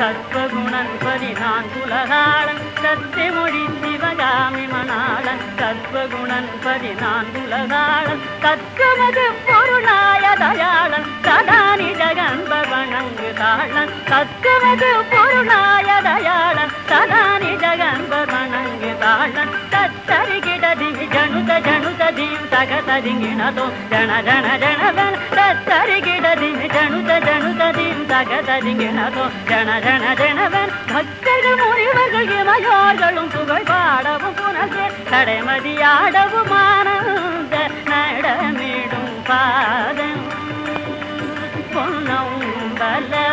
கற்பகுணன்பதிதான் குலகாளன் சத்தி மொழி சிவகாமி மணாளன் கற்பகுணன்பதிதான் குலகாளன் தத்துவது பொருளாய தயாளன் சதானி ஜகன்ப வணங்கு தாளன் தத்துவது பொருளாய தயாளன் சதானி ஜகன்ப வணங்கு தாளன் தத்தரிகிடதி ஜனுத ஜனுதீம் தகதரிங்கினதோ ஜன ஜன ஜனதன் தத்தரிகிடதி ஜனுத ஜனுதீம் தகதரிங்கினதோ ஜன ஜன ஜனதன் பக்தர்கள் முனிவர்கள் இமையோர்களும் புகழ் பாடவும் புனசே கடைமதியாடவும் ஆனந்த நடமிடும் பாதம் பொன்னம் பலவான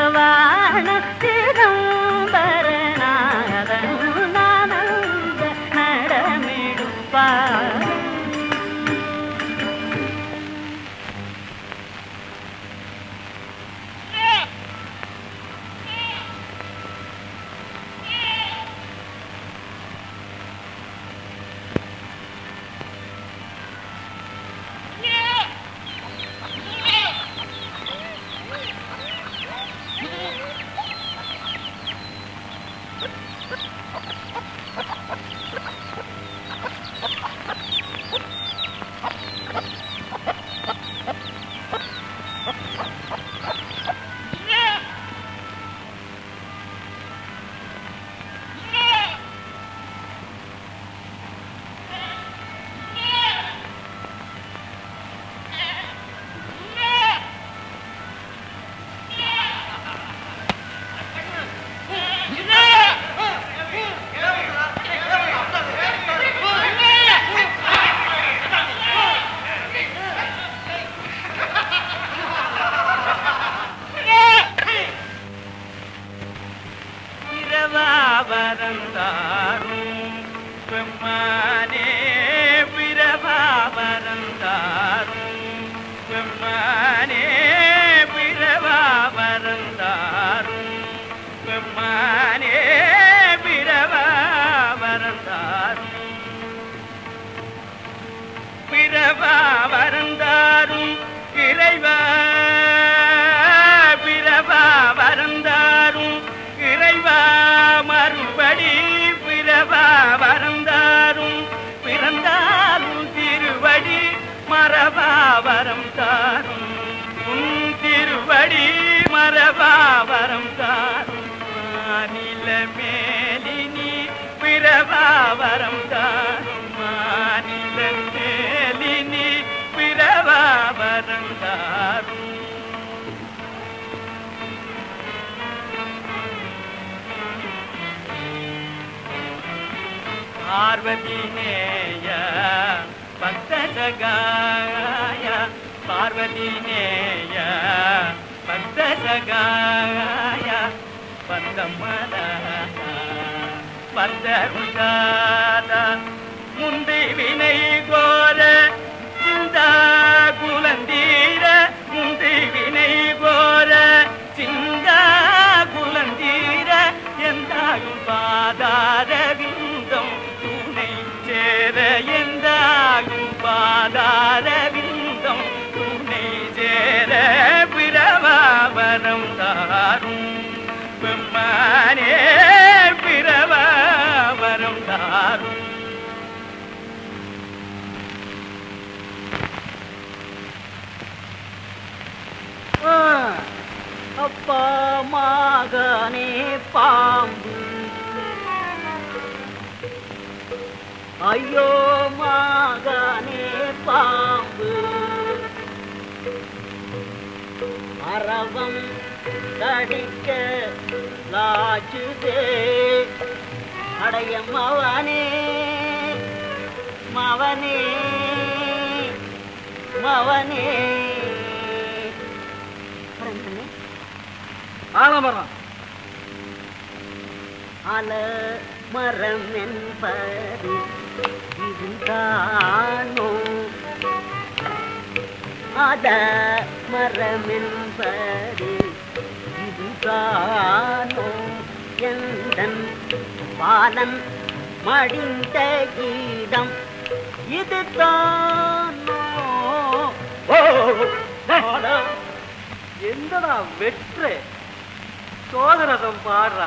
சோதனை சம்பாடுற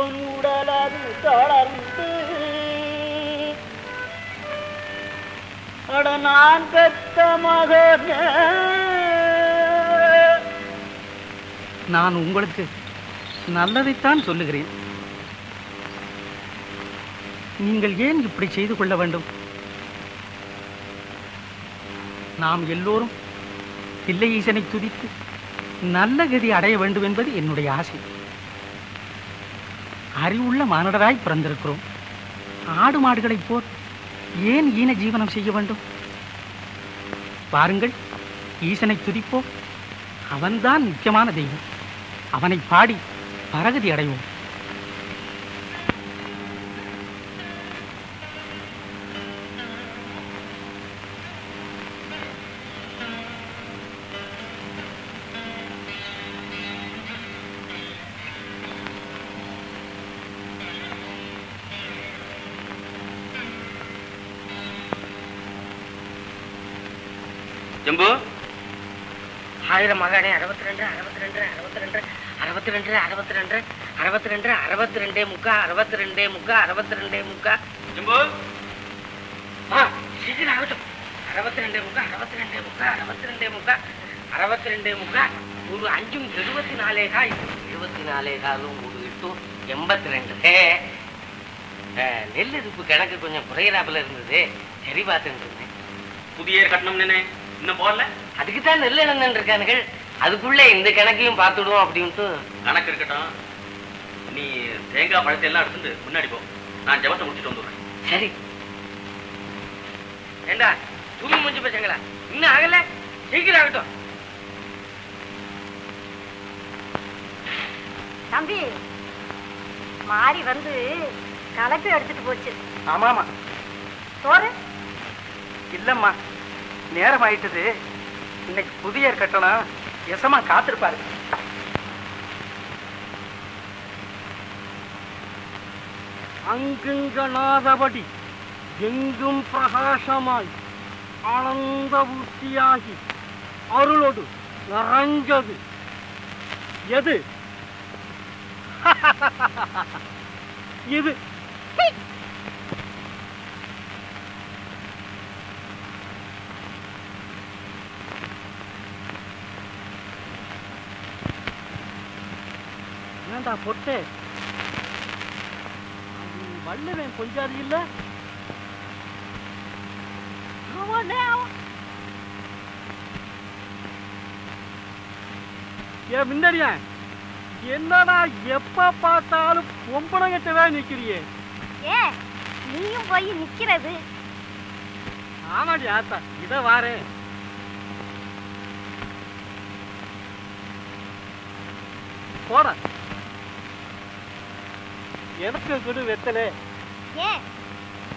உடலது தளர்ந்து நான் பெத்த மகனே நான் உங்களுக்கு நல்லதைத்தான் சொல்லுகிறேன். நீங்கள் ஏன் இப்படி செய்து கொள்ள வேண்டும்? நாம் எல்லோரும் பிள்ளை ஈசனை துதித்து நல்ல கதி அடைய வேண்டும் என்பது என்னுடைய ஆசை. அறிவுள்ள மானிடராய் பிறந்திருக்கிறோம். ஆடு மாடுகளைப் போல் ஏன் ஈன ஜீவனம் செய்ய வேண்டும்? பாருங்கள், ஈசனை துதிப்போம். அவன்தான் நிச்சயமான தெய்வம். அவனை பாடி பரகதி அடைவோம். ஜம்பு, 1000 மகனே 62 முக்கா. ஜம்பு, சீக்கிரம் ஆகட்டும். 62 முக்கா, ஒரு 5 74 கால், 74 காலும் ஒரு 8 82. நெல் இருப்பு கணக்கு கொஞ்சம் குறையலாப்புல இருந்தது, சரி பார்த்துட்டு இருந்தேன். புதிய கட்டணம் நினை இன்னும் போடல, அதுக்குத்தான் நெல் இழந்து இருக்கானுகள். அதுக்குள்ளே இந்த கணக்கையும் பார்த்துடுவோம் அப்படின்ட்டு கணக்கு இருக்கட்டும். நீ தேங்காய் பழத்தை எல்லாம் எடுத்துட்டு முன்னாடி போ, நான் ஜபத்தை முடிச்சுட்டு வந்துடுறேன். சரி ஏண்டா துணி முடிஞ்சு பேசுங்களா? இன்னும் ஆகல, சீக்கிரம் ஆகட்டும். தம்பி மாறி வந்து கலப்பை எடுத்துட்டு போச்சு. ஆமாமா சோறு இல்லம்மா, நேரம் ஆயிட்டது. இன்னைக்கு புதிய கட்டணம் எசமா காத்திருப்பாரு. அங்குங்கனாதபடி எங்கும் பிரகாசமாய் ஆனந்த பூர்த்தியாகி அருளோடு நிறைஞ்சது எது? இது பொட்டு வல்லவன் கொஞ்சாது இல்ல. முன்னாடியா என்னடா எப்ப பார்த்தாலும் பொம்பளங்கிட்டவே நிக்கிறியே, நீயும் போய் நிக்கிறது? ஆமாடி ஆத்தா, இத வாரு. போற எனக்கு குடு வெத்தலை.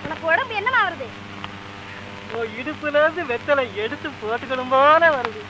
உனக்கு உடம்பு என்னவா வருது? இடுப்புல இருந்து வெத்தலை எடுத்து போட்டுக்கணும் போல வருது.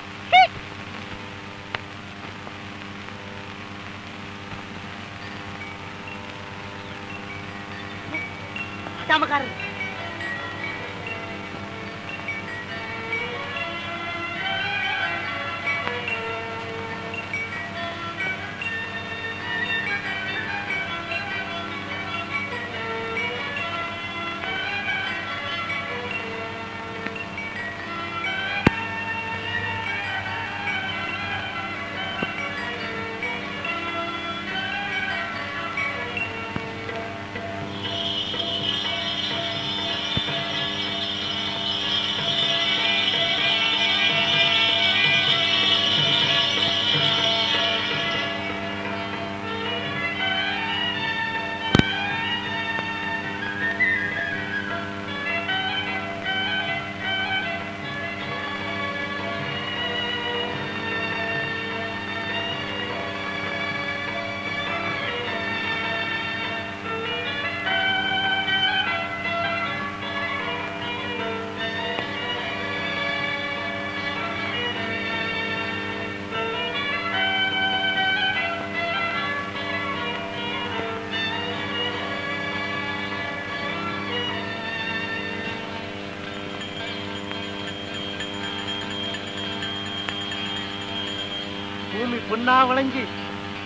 பூமி பொன்னா வளைஞ்சி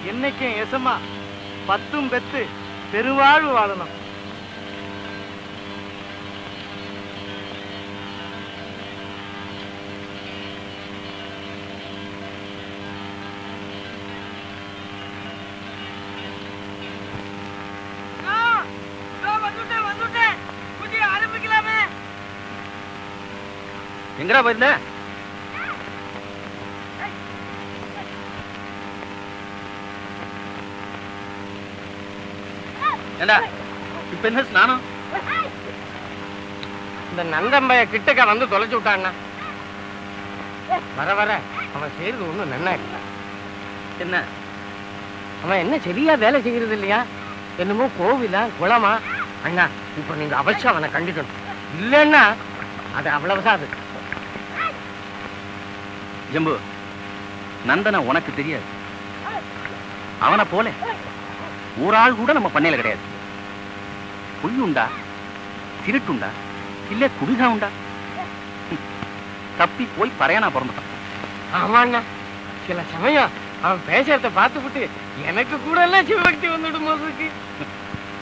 என்னைக்கும் எசமா பத்தும் பெத்து பெருவாழ்வு வாழணும். எங்கடா போயிருந்த? ஏண்டா இப்ப என்ன ஸ்நானம்? இந்த நந்தம்பைய கிட்டக்க வந்து தொலைச்சு விட்டான்னா வர வர அவன் செய்யறது ஒண்ணும் நன்னா இல்ல. என்ன அவன் என்ன சரியா வேலை செய்யறது இல்லையா? என்னமோ கோவிலா குளமா? அண்ணா இப்ப நீங்க அவசியம் அவனை கண்டிக்கணும், இல்லைன்னா அது அவ்வளவுதான். அது ஜம்பு நந்தன உனக்கு தெரியாது, அவனை போல ஒரு ஆள் கூட நம்ம பண்ணையில கிடையாது. பொய்யுண்டா திருட்டுண்டா இல்ல குடிசா உண்டா தப்பி போய் பறையனா பிறந்துட்டான். ஆமாண்ணா சில சமயம் அவன் பேசுறத பார்த்துக்கிட்டு எனக்கு கூட எல்லாம் சிவபக்தி வந்துடும் போதுக்கு.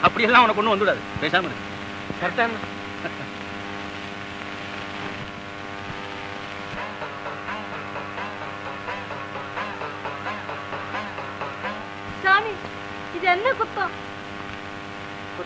அப்படியெல்லாம் உனக்கு ஒண்ணும் வந்துடாது, பேசாம இருக்கு. கரெக்டா என்ன குத்தம்?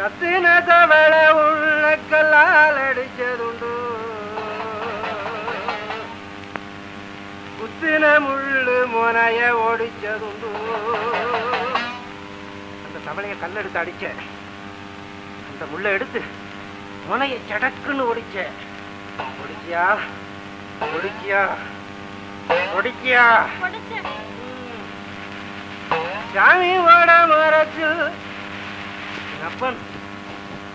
கத்தின தவள உள்ள கல்லால் அடிச்சதுண்டு, குத்தின முள்ளு முனைய ஒடிச்சதுண்டு. அந்த தவளைய கல்லெடுத்து அடிச்ச, அந்த முள்ள எடுத்து முனைய சடக்குன்னு ஒடிச்ச. ஒடிக்கியா ஒடிக்கியா ஒடிக்கியா? சாமி ஓட மறைச்சு அப்பன்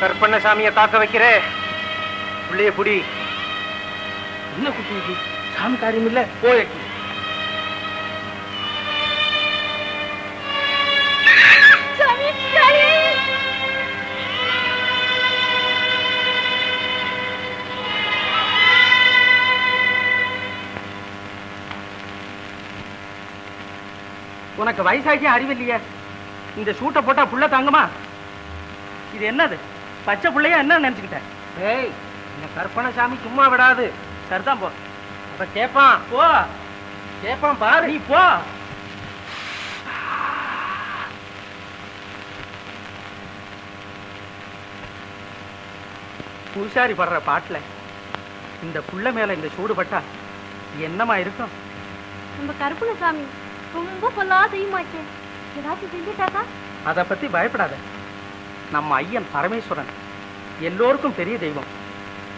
கருப்பண்ணசாமியை தாக்க வைக்கிற உள்ளே புடி. என்ன குட்டி சாமி காரியம் இல்ல போய். உனக்கு வயசாகிய அறிவில்லையே, இந்த சூட்டை போட்டா புள்ள தாங்குமா? இது என்னது பச்சை பிள்ளையா என்ன நினைச்சுக்கிட்டேன்? ஏய் இந்த கருப்பண்ணசாமி சும்மா விடாது. சரிதான் போ, அப்ப கேப்பான் போ, கேப்பான் பாரு போ. பூசாரி படுற பாட்டுல இந்த புள்ள மேல இந்த சூடு பட்டா என்னமா இருக்கும்? நம்ம கருப்பண்ணசாமி ரொம்ப பொல்லா செய்யுமாச்சே, ஏதாச்சும் செஞ்சுட்டாக்கா? அதை பத்தி பயப்படாத, நம்ம ஐயன் பரமேஸ்வரன் எல்லோருக்கும் பெரிய தெய்வம்,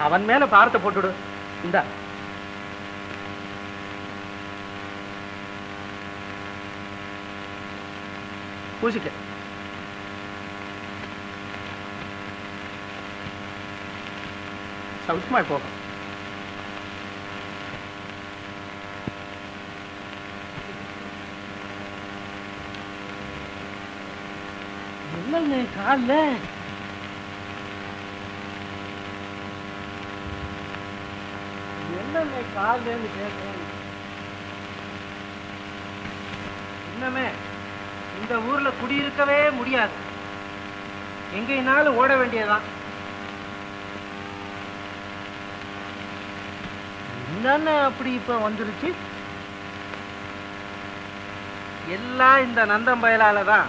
அவன் மேல பாரத்தை போட்டுடு. இந்த பூசிக்க சௌஷ்மாய் போகும். கால என்ன காலன்னு கேட்கணும். இன்னமே இந்த ஊர்ல குடியிருக்கவே முடியாது. எங்கேனாலும் ஓட வேண்டியதான். என்னென்ன அப்படி இப்போ வந்துருச்சு? எல்லாம் இந்த நந்தம்பயலால தான்.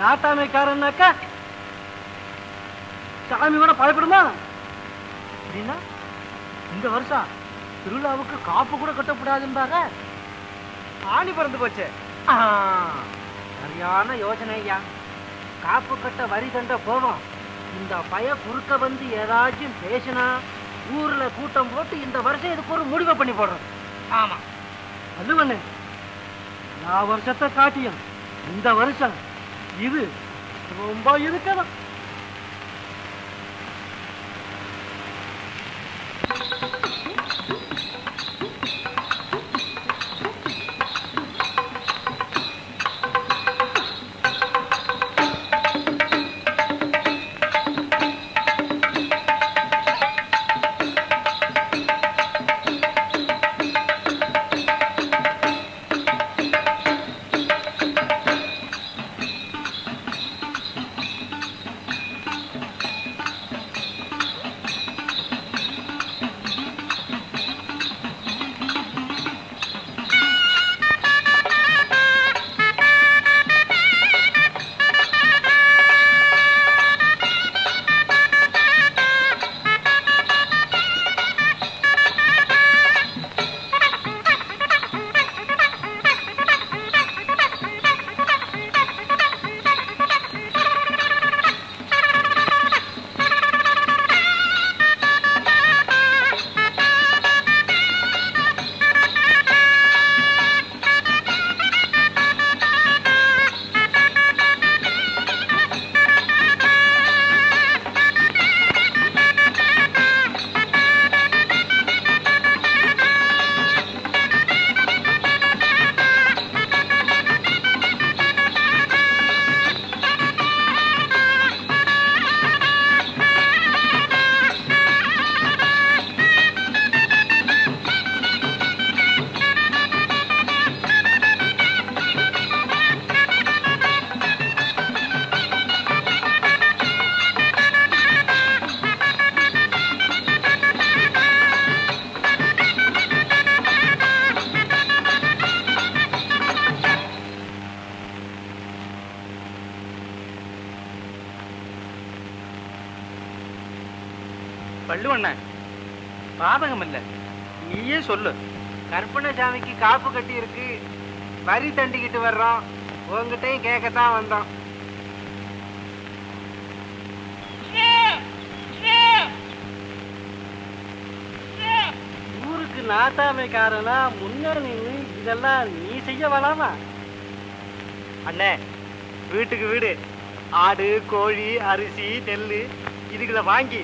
நாட்டாமைக்காரன்னாக்கா சாமி கூட பழப்படுமா? அப்படின்னா இந்த வருஷம் திருவிழாவுக்கு காப்பு கூட கட்டக்கூடாதுன்பாங்க. ஆணி பிறந்து போச்சு. சரியான யோசனை ஐயா. காப்பு கட்ட வரி தண்ட போவோம். இந்த பய குறுக்க வந்து ஏதாச்சும் பேசினா ஊர்ல கூட்டம் போட்டு இந்த வருஷம் இதுக்கு ஒரு முடிவை பண்ணி போடுறோம். ஆமா, அது ஒண்ணு. நான் வருஷத்தை காட்டியும் இந்த வருஷம் இது ரொம்ப இருக்கணும். பாதகம் இல்லை, நீயே சொல்லு. கற்பனை சாமிக்கு காப்பு கட்டி இருக்கு, வரி தண்டிக்கிட்டு வர்றோம், உங்ககிட்டையும் கேட்கத்தான் வந்தோம். ஊருக்கு நாட்டாமைக்காரனா முன்னணி இதெல்லாம் நீ செய்ய வேணாமா? அண்ணே, வீட்டுக்கு வீடு ஆடு கோழி அரிசி நெல்லு இதுக்குள்ள வாங்கி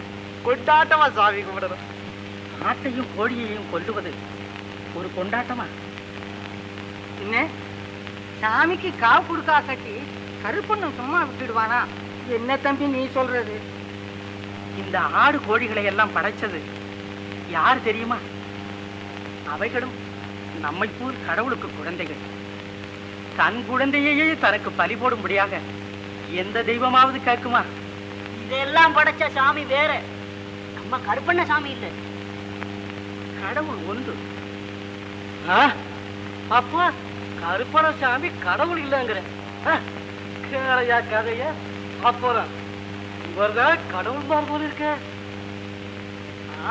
கொண்டாட்டமா சாமி கும்பிடணும். ஆட்டையும் கோழியையும் கொல்லுவது ஒரு கொண்டாட்டமா? என்ன, சாமிக்கு காவு கொடுக்கா கட்டி கருப்பண்ண சும்மா விட்டுடுவானா? என்ன தம்பி நீ சொல்றது? இந்த ஆடு கோழிகளை எல்லாம் படைச்சது யார் தெரியுமா? அவைகளும் நம்மை போல் கடவுளுக்கு குழந்தைகள். தன் குழந்தையையே தனக்கு பலி போடும்படியாக எந்த தெய்வமாவது கேட்குமா? இதெல்லாம் படைச்ச சாமி வேற, நம்ம கருப்பண்ண சாமி இல்லை. கடவுள் ஒன்று. அப்பா கருப்பண்ண சாமி கடவுள் இல்லைங்கிற கேளையா கதையா? அப்புறம் இவர்தான் கடவுள் பார் போல இருக்க.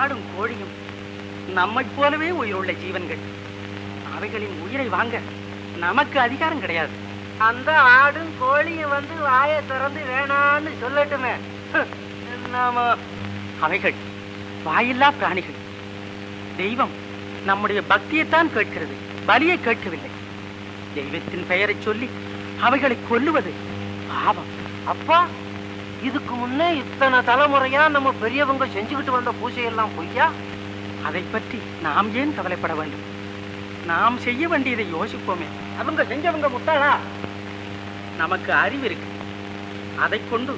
ஆடும் கோழியும் நம்மை போலவே உயிருள்ள ஜீவன்கள். அவைகளின் உயிரை வாங்க நமக்கு அதிகாரம் கிடையாது. அந்த ஆடும் கோழியும் வந்து வாயை திறந்து வேணான்னு சொல்லட்டுமே. அவைகள் வாயில்லா பிராணிகள். தெய்வம் நம்முடைய பக்தியைத்தான் கேட்கிறது, பலியை கேட்கவில்லை. தெய்வத்தின் பெயரை சொல்லி அவைகளை கொல்லுவது பாவம். அப்பா, இதுக்கு முன்னே இத்தனை தலைமுறையா நம்ம பெரியவங்க செஞ்சுக்கிட்டு வந்த பூஜையெல்லாம் பொய்யா? அதை பற்றி நாம் ஏன் கவலைப்பட வேண்டும்? நாம் செய்ய வேண்டியதை யோசிப்போமே. அவங்க செஞ்சவங்க முட்டாளா? நமக்கு அறிவு இருக்கு, அதை கொண்டு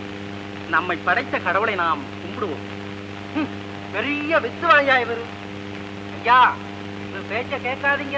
நம்மை படைத்த கடவுளை நாம் கும்பிடுவோம். பெரிய வித்துவாயா இவரு. ஐயா, பேச்ச கேட்காதீங்க,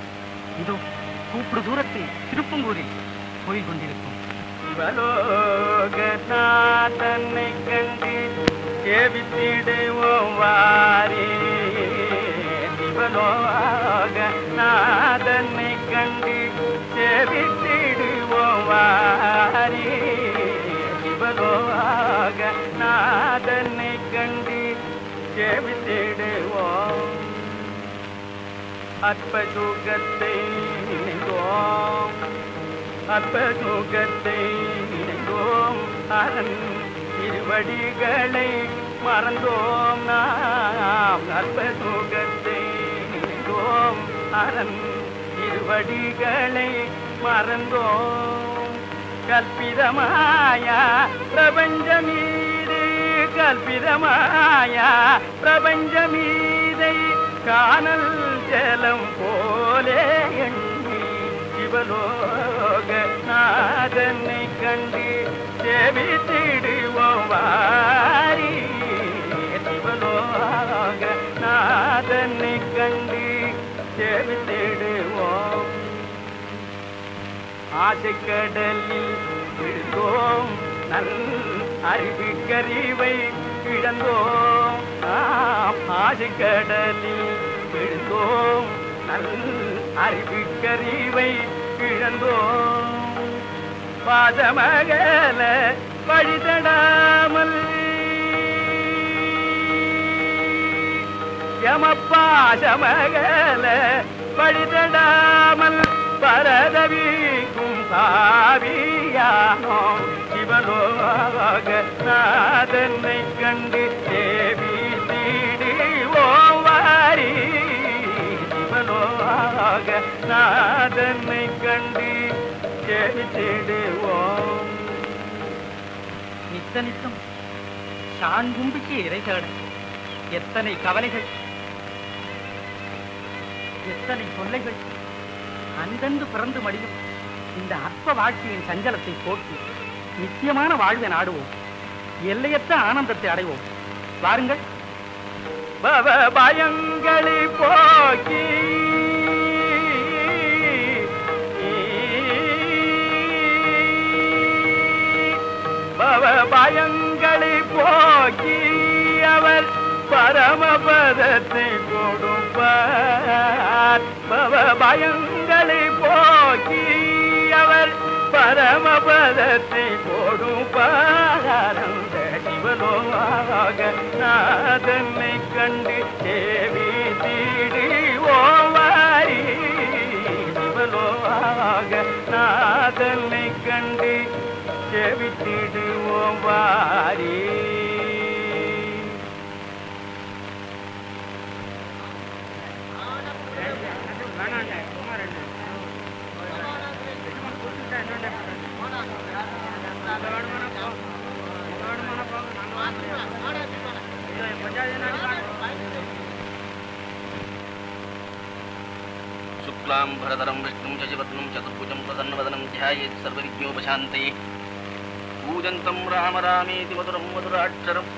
இதோ கூப்பிடு தூரத்தில் திருப்பங்கூரில் கோயில் கொண்டிருக்கும் தன்னை கண்டு சேவித்திடுவோம் வாரி. சிவலோகநாதனை கண்டு சேவித்திடுவோம் வாரி. சிவலோகநாதனை கண்டு சேவித்திடுவோம். அற்பசுகத்தை நினைவோம், அற்பசுகத்தை நினைந்தோம். அரண் இருவடிகளை மறந்தோம் நாம். அற்பசுகத்தை நினைந்தோம், அரண் இருவடிகளை மறந்தோம். கல்பிதமாயா பிரபஞ்சமீதை, கல்பிதமாயா பிரபஞ்சமீதை காணல் ஜலம் போலே எண்ணி சிவலோகநாதனை கண்டு சேவித்திடுவோம் வாரி. சிவலோகநாதனை கண்டு சேவித்திடுவோம். ஆசைக்கடலில் விழுந்தோம், நல் அறிவு கறிவை இழந்தோம். ஆசைக்கடலில் விழுந்தோம், நல் அறிவு கறிவை இழந்தோம். பாதமகல பழிதடாமல் யமபாதமகல பழிதடாமல் பரதவிக்கும் பாவியானோம். சிவலோகநாதனை கண்டு தேவி தீடுவோம் வாரி. சிவலோகநாதனை கண்டு தேவித்திடுவோம். நித்த நித்தம் சான் கும்பிக்கு இறை தேட எத்தனை கவலைகள், எத்தனை தொல்லைகள். அந்தந்து பிறந்து மடியும் இந்த அற்ப வாழ்க்கையின் சஞ்சலத்தை போக்கி நித்தியமான வாழ்வை நாடுவோம், எல்லையற்ற ஆனந்தத்தை அடைவோம். வாருங்கள், பவ பயங்களை போக்கி பயங்களை போக்கி அவர் பரமபதத்தை கொடுப்பார். பயங்களை போக்கி அவர் பரமபதத்தை கொடுப்பார். சிவலோகநாதனை கண்டு தேவி தீடுவோம் வாரி. சிவலோகநாதனை கண்டு சேவித்திடுவோம் வாரி. சுக்லாம் பரதரம் விஷ்ணும் சசிவத்னம் சதுர்புஜம் பிரசன்னவதனம் த்யாயேத் சர்வவிக்னோபசாந்தை. பூஜந்தம் ராமராமேதி மதுரம் மதுராட்சரம்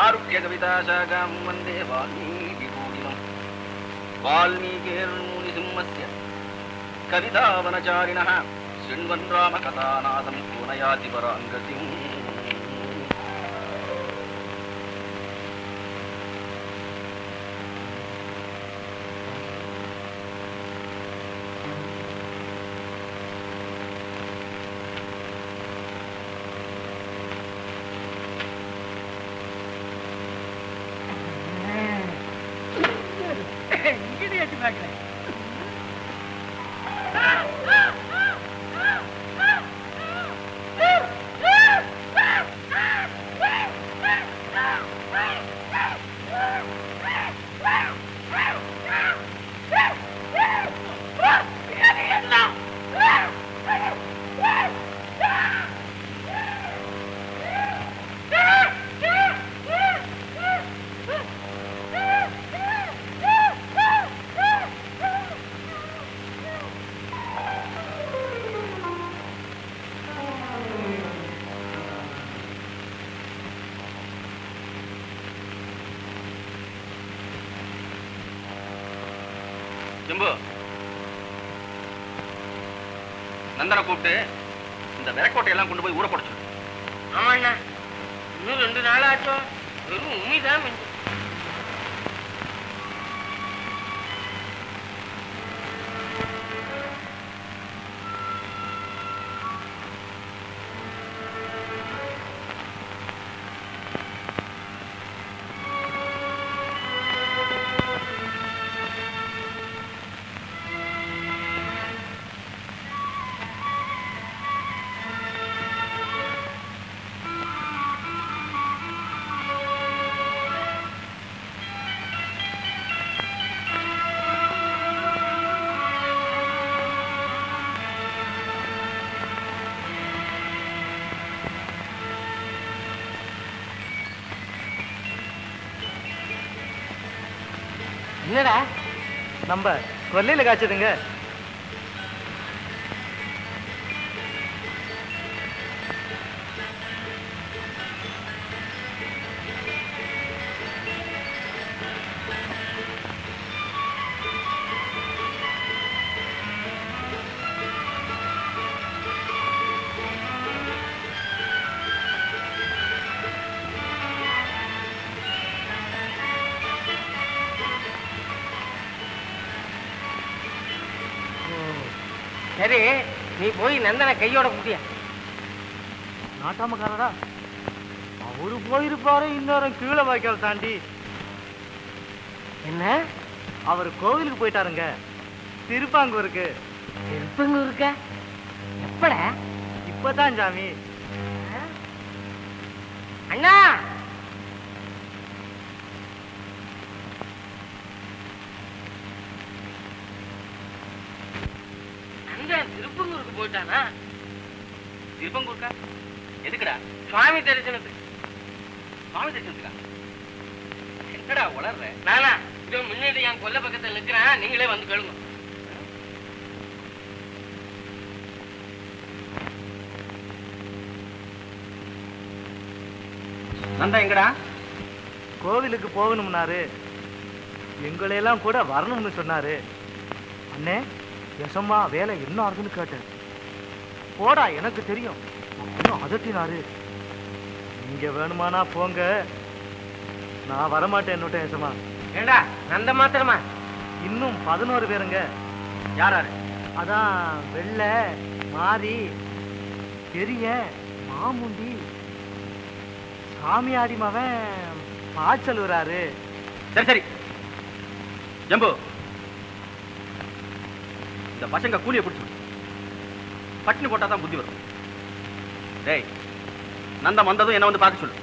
ஆருக்ய கவிதாசாகாம் வந்தே வால்மீகி பூஜிதம். வால்மீகேர் முனிசிம்மஸ்ய கவிதாவனசாரிண சிண்வன் ராம கதாநாதம் பூனயாதி பராங்கதிம். المجنة. நந்தனை கூப்பிட்டு இந்த விரக்கோட்டையெல்லாம் கொண்டு போய் ஊறப்படுச்சு. ஆமா அண்ணா, இன்னும் 2 நாள் ஆச்சும் வெறும் உண்மைதான். என்னடா நம்ம கொல்லையில காய்ச்சதுங்க. சரி, நீ போய் நந்தனை கையோட குட்டியா. நாட்டாமக்காரடா, அவரு போயிருப்பாரு இன்னொரு கீழே வாய்க்கால் தாண்டி. என்ன, அவர் கோவிலுக்கு போயிட்டாருங்க, திருப்பாங்கூருக்கு. திருப்பாங்கூருக்க எப்பட? இப்பதான் சாமி. அண்ணா திருப்பங்கூருக்கு போயிட்டானா? திருப்பங்கூருக்கா? எதுக்குடா? சுவாமி தரிசனத்துக்கு. சுவாமி தரிசனத்துக்கா? என்னடா வளர்ற? நானா இதோ முன்னாடி என் கொல்லை பக்கத்தில் நிற்கிறேன், நீங்களே வந்து கேளுங்க. நந்தா எங்கடா? கோவிலுக்கு போகணும்னாரு, எங்களையெல்லாம் கூட வரணும்னு சொன்னாரு. அண்ணே யசம்மா வேலை என்ன ஆகுதுன்னு கேட்டேன். போடா எனக்கு தெரியும் இன்னும் அதட்டினாரு. நீங்க வேணுமானா போங்க, நான் வரமாட்டேன் என்னோட்ட யசம்மா. ஏண்டா நந்த மாத்திரமா? இன்னும் 11 பேருங்க. யாராரு? அதான் வெள்ள மாறி பெரிய மாமுண்டி சாமியாடி மவன் பாய்ச்சல் வராரு. சரி சரி ஜம்பு, இந்த பசங்க கூலியை பிடிச்சி பட்டினி போட்டா தான் புத்தி வரும். டேய் நந்தம் வந்ததும் என்ன வந்து பார்க்க சொல்லு.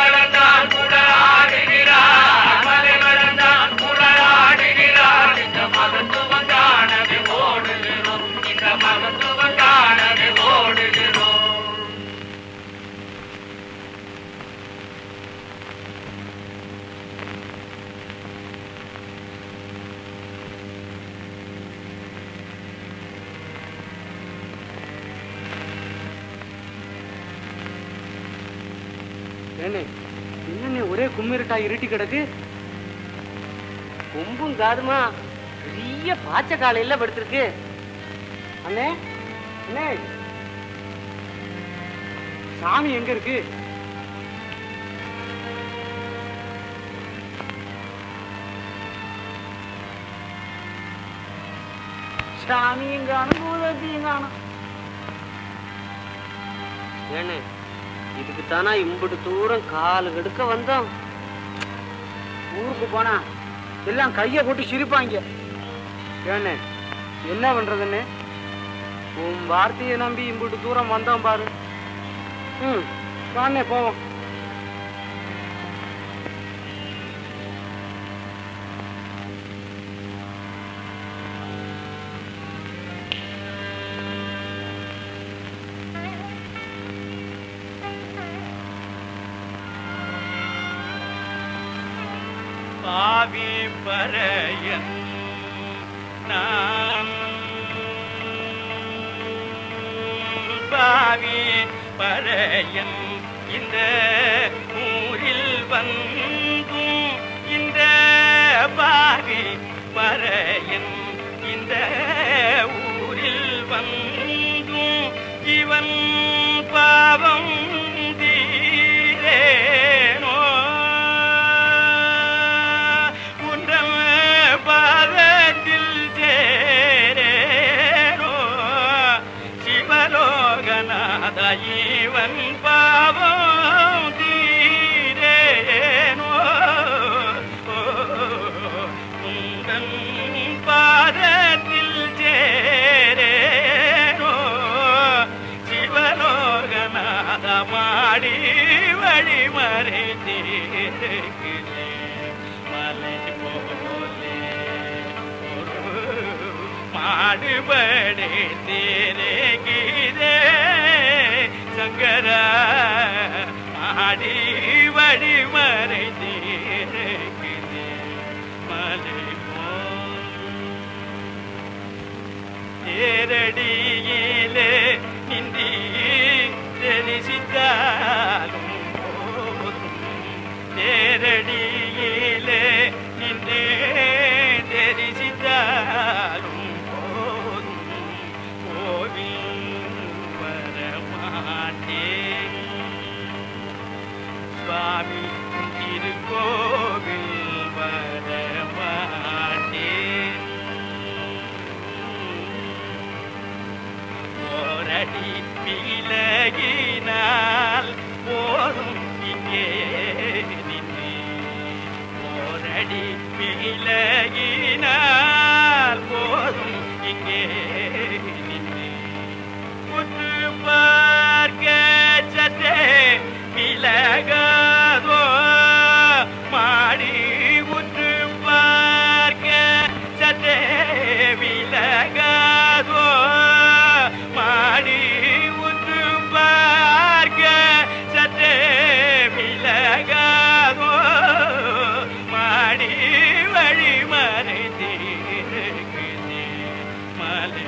வளர்ந்தான் குடல் ஆடுகிறான், மலை வளர்ந்தான் குடல் ஆடுகிறான். இந்த மகத்துவம் தானவே ஓடுகிறோம், இந்த மகத்துவம் தானவே ஓடுகிறோம். என்ன ஒரே கும்மிரட்டா இருட்டி கிடக்கு? கொம்பும் காதுமா பெரிய பாச்ச காலையில படுத்துருக்கு. அண்ணே அண்ணே சாமி எங்க இருக்கு? சாமியும் காணும் பூதத்தையும் காணும். ஏண்ணே இதுக்குத்தானா இம்பட்டு தூரம் காலு கெடுக்க வந்தோம். ஊருக்கு போனா எல்லாம் கையை போட்டு சிரிப்பாங்க. ஏண்ணே என்ன பண்றதுன்னு உன் வார்த்தையை நம்பி இம்பட்டு தூரம் வந்தோம் பாரு. ம் வாண்ணே போவோம். பறையன் இந்த ஊரில் வந்தும் இந்த பாவி பறையன் இந்த ஊரில் வந்தும் இவன் பாவம் தீரேனோ உன்றன் பாவத்தில் சேரேனோ சிவலோகநாதாயி बड़े तेरे गिरे संगरा आड़ी बड़ी मर तेरे गिरे मले तेरड़ीले निंदी तेरी सितालू तेरड़ीले निंदी तेरी सितालू சுவாமி திருக்கோவில் வரமாட்டேன் போரடி விலகினால் போரும் இங்கே நின்று போரடி விலகினால் போரும் இங்கே நின்று உற்று பார்க்க சற்றே விலகாதோ மாடி உற்று பார்க்க சற்றே விலகாதோ மாடி உற்று பார்க்க சற்றே விலகாதோ மாடி வழி மறைந்தே மலை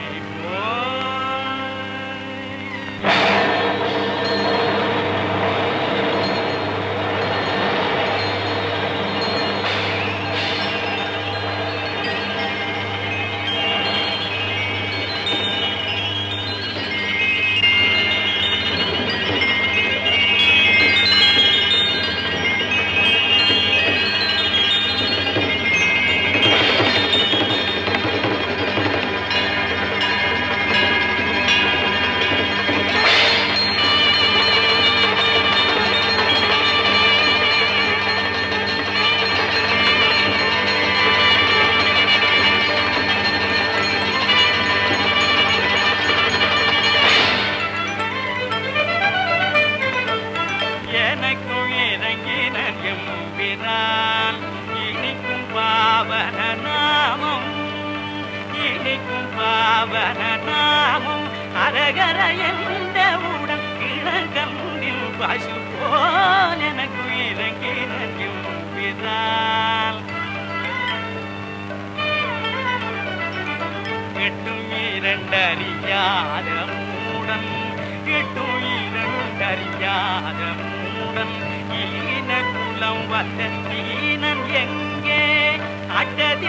I did.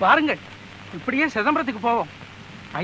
பாருங்கள், இப்படியே சிதம்பரத்துக்கு போவோம்.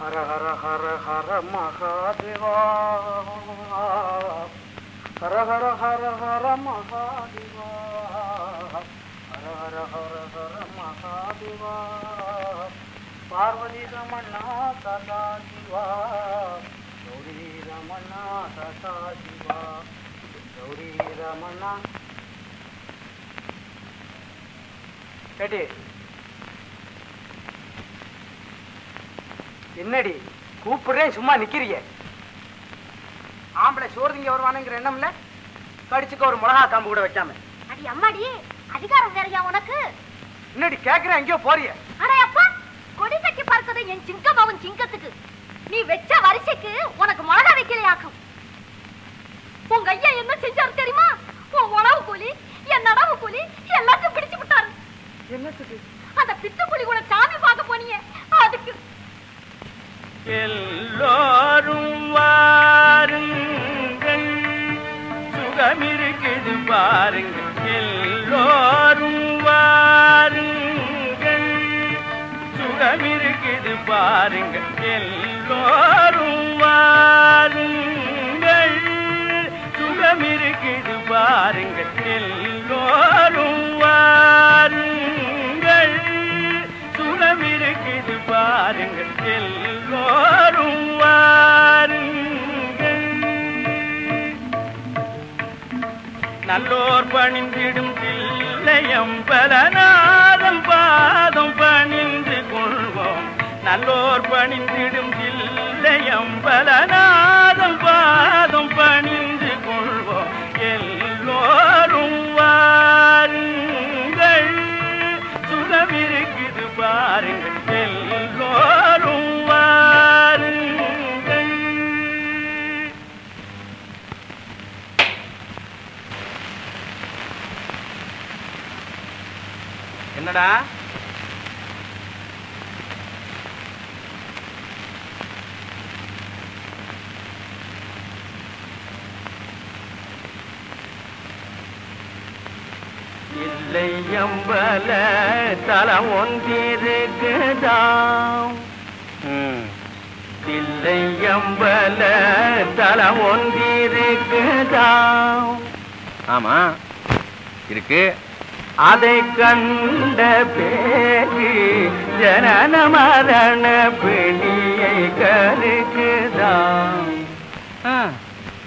ஹர ஹர ஹர ஹர மகாதேவா, ஹர ஹர ஹர ஹர மகாதேவா, ஹர ஹர ஹர ஹர மகாதேவா, பார்வதி ரமணா சதா சிவா, கௌரி ரமணா சதா சிவா, கௌரி ரமணா. கேட்டி என்னடி கூப்பிடுறேன் சும்மா நிக்கிறிய? ஆம்பளை சோர்திங்க வருவானுங்கிற எண்ணம்ல கடிச்சுக்க ஒரு மிளகா காம்பு கூட வைக்காம. அடி அம்மாடி, அதிகாரம் வேறையா உனக்கு? என்னடி கேக்குறேன், எங்கேயோ போறிய? அடே அப்பா, கொடி கட்டி பார்க்கது என் சிங்கமாவும் சிங்கத்துக்கு. நீ வெச்ச வரிசைக்கு உனக்கு மிளகா வைக்கலையாக்கும். உங்க ஐயா என்ன செஞ்சாரு தெரியுமா? உன் உணவு கூலி, என் நடவு கூலி எல்லாத்தையும் பிடிச்சு விட்டாரு. என்னத்துக்கு? அந்த பித்துக்குழி கூட சாமி பார்க்க போனியே அதுக்கு. எல்லோரும் வாருங்கள், சுகம் இருக்குது பாருங்கள். எல்லோரும் வாருங்கள், சுகம் இருக்குது பாருங்கள். எல்லோரும் வாருங்கள், சுகம் இருக்குது பாருங்கள். எல்லோரும் வாருங்கள், சுகம் இருக்குது பாருங்கள். எல்லோரும் வாருங்கள், நல்லோர் பணிந்திடும் தில்லையம்பலநாதம் பாதம் பணிந்து கொள்வோம். நல்லோர் பணிந்திடும் தில்லையம்பலநாதம் பாதம் பணிந்து கொள்வோம். எல்லோரும் வாருங்கள், சுகம் இருக்குது பாருங்கள். எல்லோரும் என்னடா இல்லை எம்பல தலம் ஒன்றிருக்குதாம். இல்லை செய்யம்பல தலை ஒன்றிருக்குதா? ஆமா இருக்கு. அதை கண்ட பேச்சு ஜனன மரண பிணியை கருக்குதா?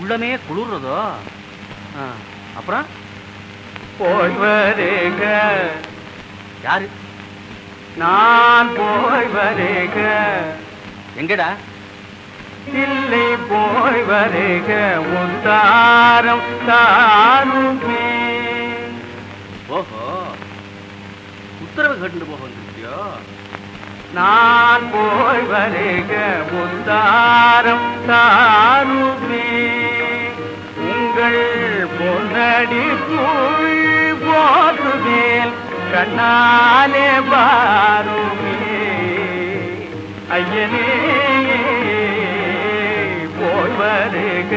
உள்ளமே குளிர்றதோ? அப்புறம் போய் வருக. யாரு? நான் போய் வருக. எங்கடா? இல்லை, போய் வருக உந்தாரம் தானுமே. ஓஹோ, உத்தரவு கட்டு போகியோ? நான் போய் வருக உந்தாரம் தானுமே. உங்கள் பொன்னடி போய் போற்றுவேல் கண்ணாலே பாருமே. ஐயனே போய் வருக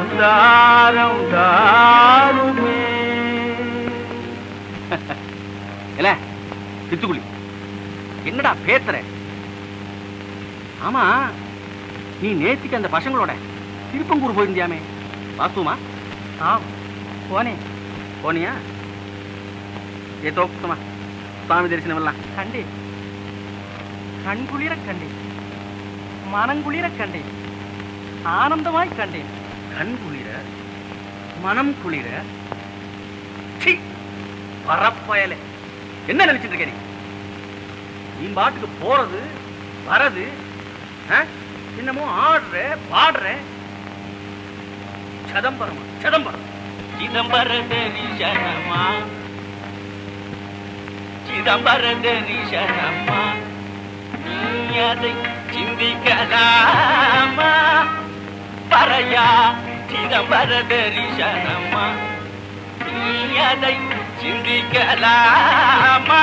உந்தாரம் தானுமே. இல்ல சித்துக்குளி, என்னடா பேத்துற? ஆமா, நீ நேத்திக்கு அந்த பசங்களோட திருப்பங்கூர் போயிருந்தியாமே, வாசுமா? ஆ, போனேன். போனியா? ஏ தோக்குமா, சுவாமி தரிசனம் எல்லாம் கண்டே? கண்குளிர கண்டே, மனங்குளிர கண்டே, ஆனந்தமாய் கண்டே. கண்குளிர மனம் குளிர பரப்பயல என்ன நினைச்சிட்டு இருக்க? நீ பாட்டுக்கு போறது வரது, என்னமோ ஆடுற பாடுற. சிதம்பரம் சிதம்பரம் சிதம்பரமா சிதம்பரமா, நீ அதை சிந்திக்கலாமா? பறையா சிதம்பரமா, நீ அதை சிந்திக்கலாமா?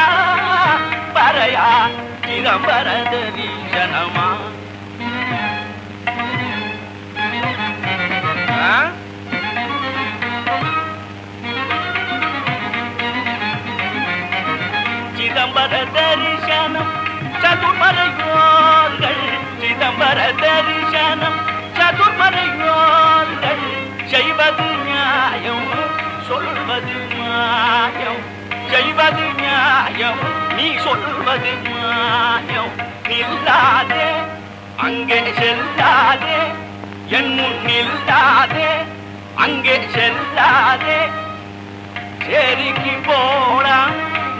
பறையா சிதம்பரமா. சிதம்பர தரிசனம் சதுர்மறையோர்கள், சிதம்பர தரிசனம் சதுர்மறையோர்கள். செய்வது நியாயம் சொல்வது மாயம், செய்வது நியாயம் நீ சொல்வது மாயம். நில்லாதே அங்கே செல்லாதே, என் முன் நில்லாதே அங்கே செல்லாதே. செரிக்கு போடா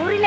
ஊரில்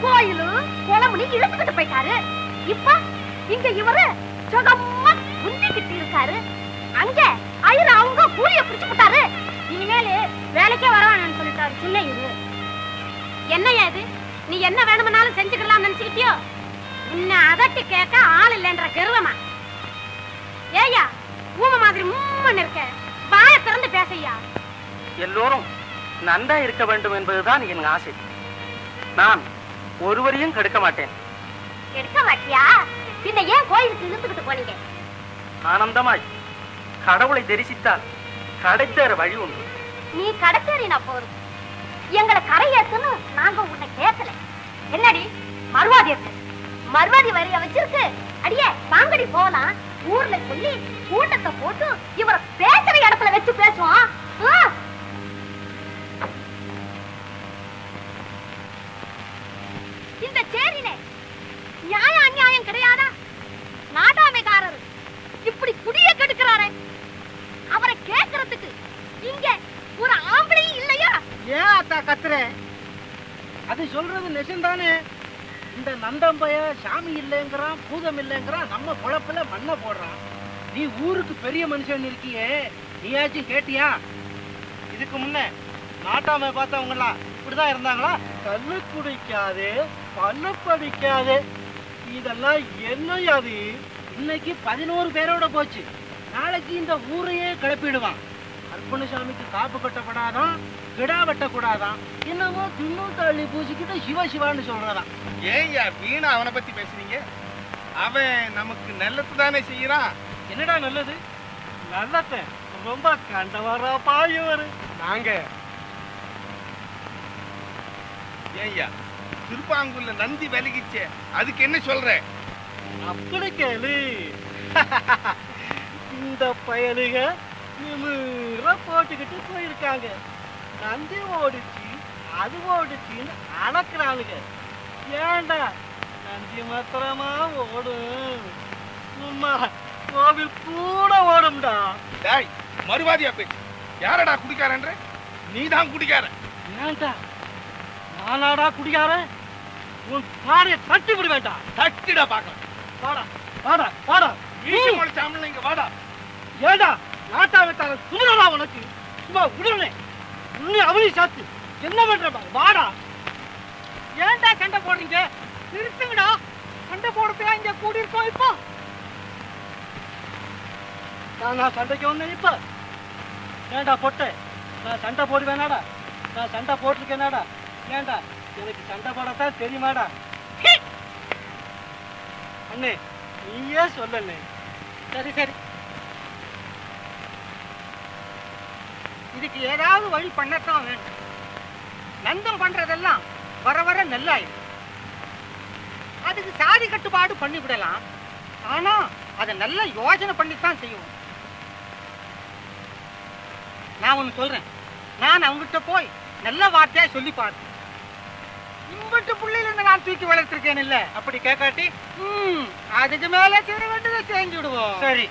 கோயிலு குளமுனி இழுத்துக்கிட்டு போயிட்டாரு. இப்ப இங்க இவரு சுகமா குந்திக்கிட்டு இருக்காரு. அங்க அவங்க கூலியை பிடிச்சு விட்டாரு. இனிமேல் வேலைக்கே வரவானு சொல்லிட்டாரு சின்ன இது. என்னையா இது? நீ என்ன வேணும்னாலும் செஞ்சுக்கலாம் நினைச்சுக்கிட்டியோ? உன்னை அதட்டி கேட்க ஆள் இல்லைன்ற கருவமா? ஏயா ஊம மாதிரி மூம்மன்னு இருக்க, வாய திறந்து பேசையா. எல்லோரும் நன்றா இருக்க வேண்டும் என்பதுதான் என் ஆசை. நான் ஒருவரையும் கெடுக்க மாட்டேன். கெடுக்க மாட்டியா? பின்ன ஏன் கோயிலுக்கு இழுத்துக்கிட்டு போனீங்க? ஆனந்தமாய் கடவுளை தரிசித்தால் கடைத்தேற வழி உண்டு. நீ கடைத்தேறினா போறது, எங்களை கரையேற்றுன்னு நாங்க உன்னை கேட்கல. என்னடி மறுவாதி இருக்கு, மறுவாதி வரிய வச்சிருக்கு. அடியே வாங்கடி போலாம், ஊர்ல சொல்லி கூட்டத்தை போட்டு இவரை பேசுற இடத்துல வச்சு பேசுவோம். இந்த சேரினே நியாயம் அநியாயம் கிடையாதா? நாடாமைக்காரர் இப்படி குடிய கெடுக்கிறாரே, அவரை கேட்கறதுக்கு இங்க ஒரு ஆம்பளையும் இல்லையா? ஏன் அத்தா கத்துற? அது சொல்றது நெசந்தானே. இந்த நந்தம்பைய சாமி இல்லைங்கிறான், பூதம் இல்லைங்கிறான், நம்ம பொழப்புல மண்ணை போடுறான். நீ ஊருக்கு பெரிய மனுஷன் இருக்கியே, நீயாச்சும் கேட்டியா? இதுக்கு முன்ன நாட்டாமை பார்த்தவங்கலாம் இப்படிதான் இருந்தாங்களா? கல்லு குடிக்காது, பண்ண படிக்காது, இதெல்லாம் என்னையாது. இன்னைக்கு 11 பேரோட போச்சு, நாளைக்கு இந்த ஊரையே கிளப்பிடுவான். அர்ப்பணசாமிக்கு காப்பு கட்டப்படாதான், கிடா வெட்டக்கூடாதான், என்னவோ தின்னும் தள்ளி பூசிக்கிட்டு சிவ சிவான்னு சொல்றான். ஏய்யா வீணா அவனை பத்தி பேசுறீங்க? அவன் நமக்கு நல்லது தானே செய்யறான். என்னடா நல்லது? நல்லத ரொம்ப கண்டவரா பாயவரு நாங்க. ஏய்யா திருப்பாங்குள்ள நந்தி விலகிச்சே, அதுக்கு என்ன சொல்ற? அப்படி கேளு, இந்த பயலுக நிமிர போட்டுக்கிட்டு போயிருக்காங்க. நந்தி ஓடிச்சு, அது ஓடிச்சுன்னு அளக்குறாளுங்க. ஏண்டா நந்தி மாத்திரமா ஓடும்? சும்மா கோவில் கூட ஓடும்டா. டேய் மறுவாதியா போயிடுச்சு, யாரடா குடிக்காரன்ற? நீதான் குடிக்கார. ஏண்டா நானாடா குடிக்கார? உன் பாடைய தட்டி விட வேண்டாம். தட்டிடா பாக்கலாம். வாடா வாடா வாடா, வீட்டு முளைச்சாமல் இங்க வாடா. ஏண்டா நாட்டாவத்தால சுமரா உனக்கு? சும்மா உடனே அவனி சாத்து என்ன பண்றா? வாடா. ஏன்டா சண்டை போடுறீங்க? நிறுத்துங்கடா சண்டை போடுறதா. இங்க கூடி இருக்கோம். இப்போ நான் சண்டைக்கு வந்தேன். இப்ப ஏண்டா பொட்டை நான் சண்டை போடுவேனாடா? நான் சண்டை போட்டிருக்கேனாடா? ஏண்டா எனக்கு சண்டை போடத்தான் தெரியுமாடா? அண்ணே நீயே சொல்லண்ணே. சரி சரி, இதுக்கு ஏதாவது வழி பண்ணத்தான் வேண்டும். நந்தம் பண்றதெல்லாம் வர வர நல்லாயிடும். அதுக்கு சாதி கட்டுப்பாடு பண்ணிவிடலாம். ஆனா அதை நல்லா யோசனை பண்ணித்தான் செய்வோம். நான் ஒண்ணு சொல்றேன், நான் அவங்கிட்ட போய் நல்ல வார்த்தையா சொல்லி பார்த்தேன். இம்பட்டு பிள்ளையிலிருந்து நான் தூக்கி வளர்த்திருக்கேன் இல்ல? அப்படி கேட்காட்டி அதுக்கு மேல செய்ய வேண்டியதை செஞ்சு விடுவோம். சரி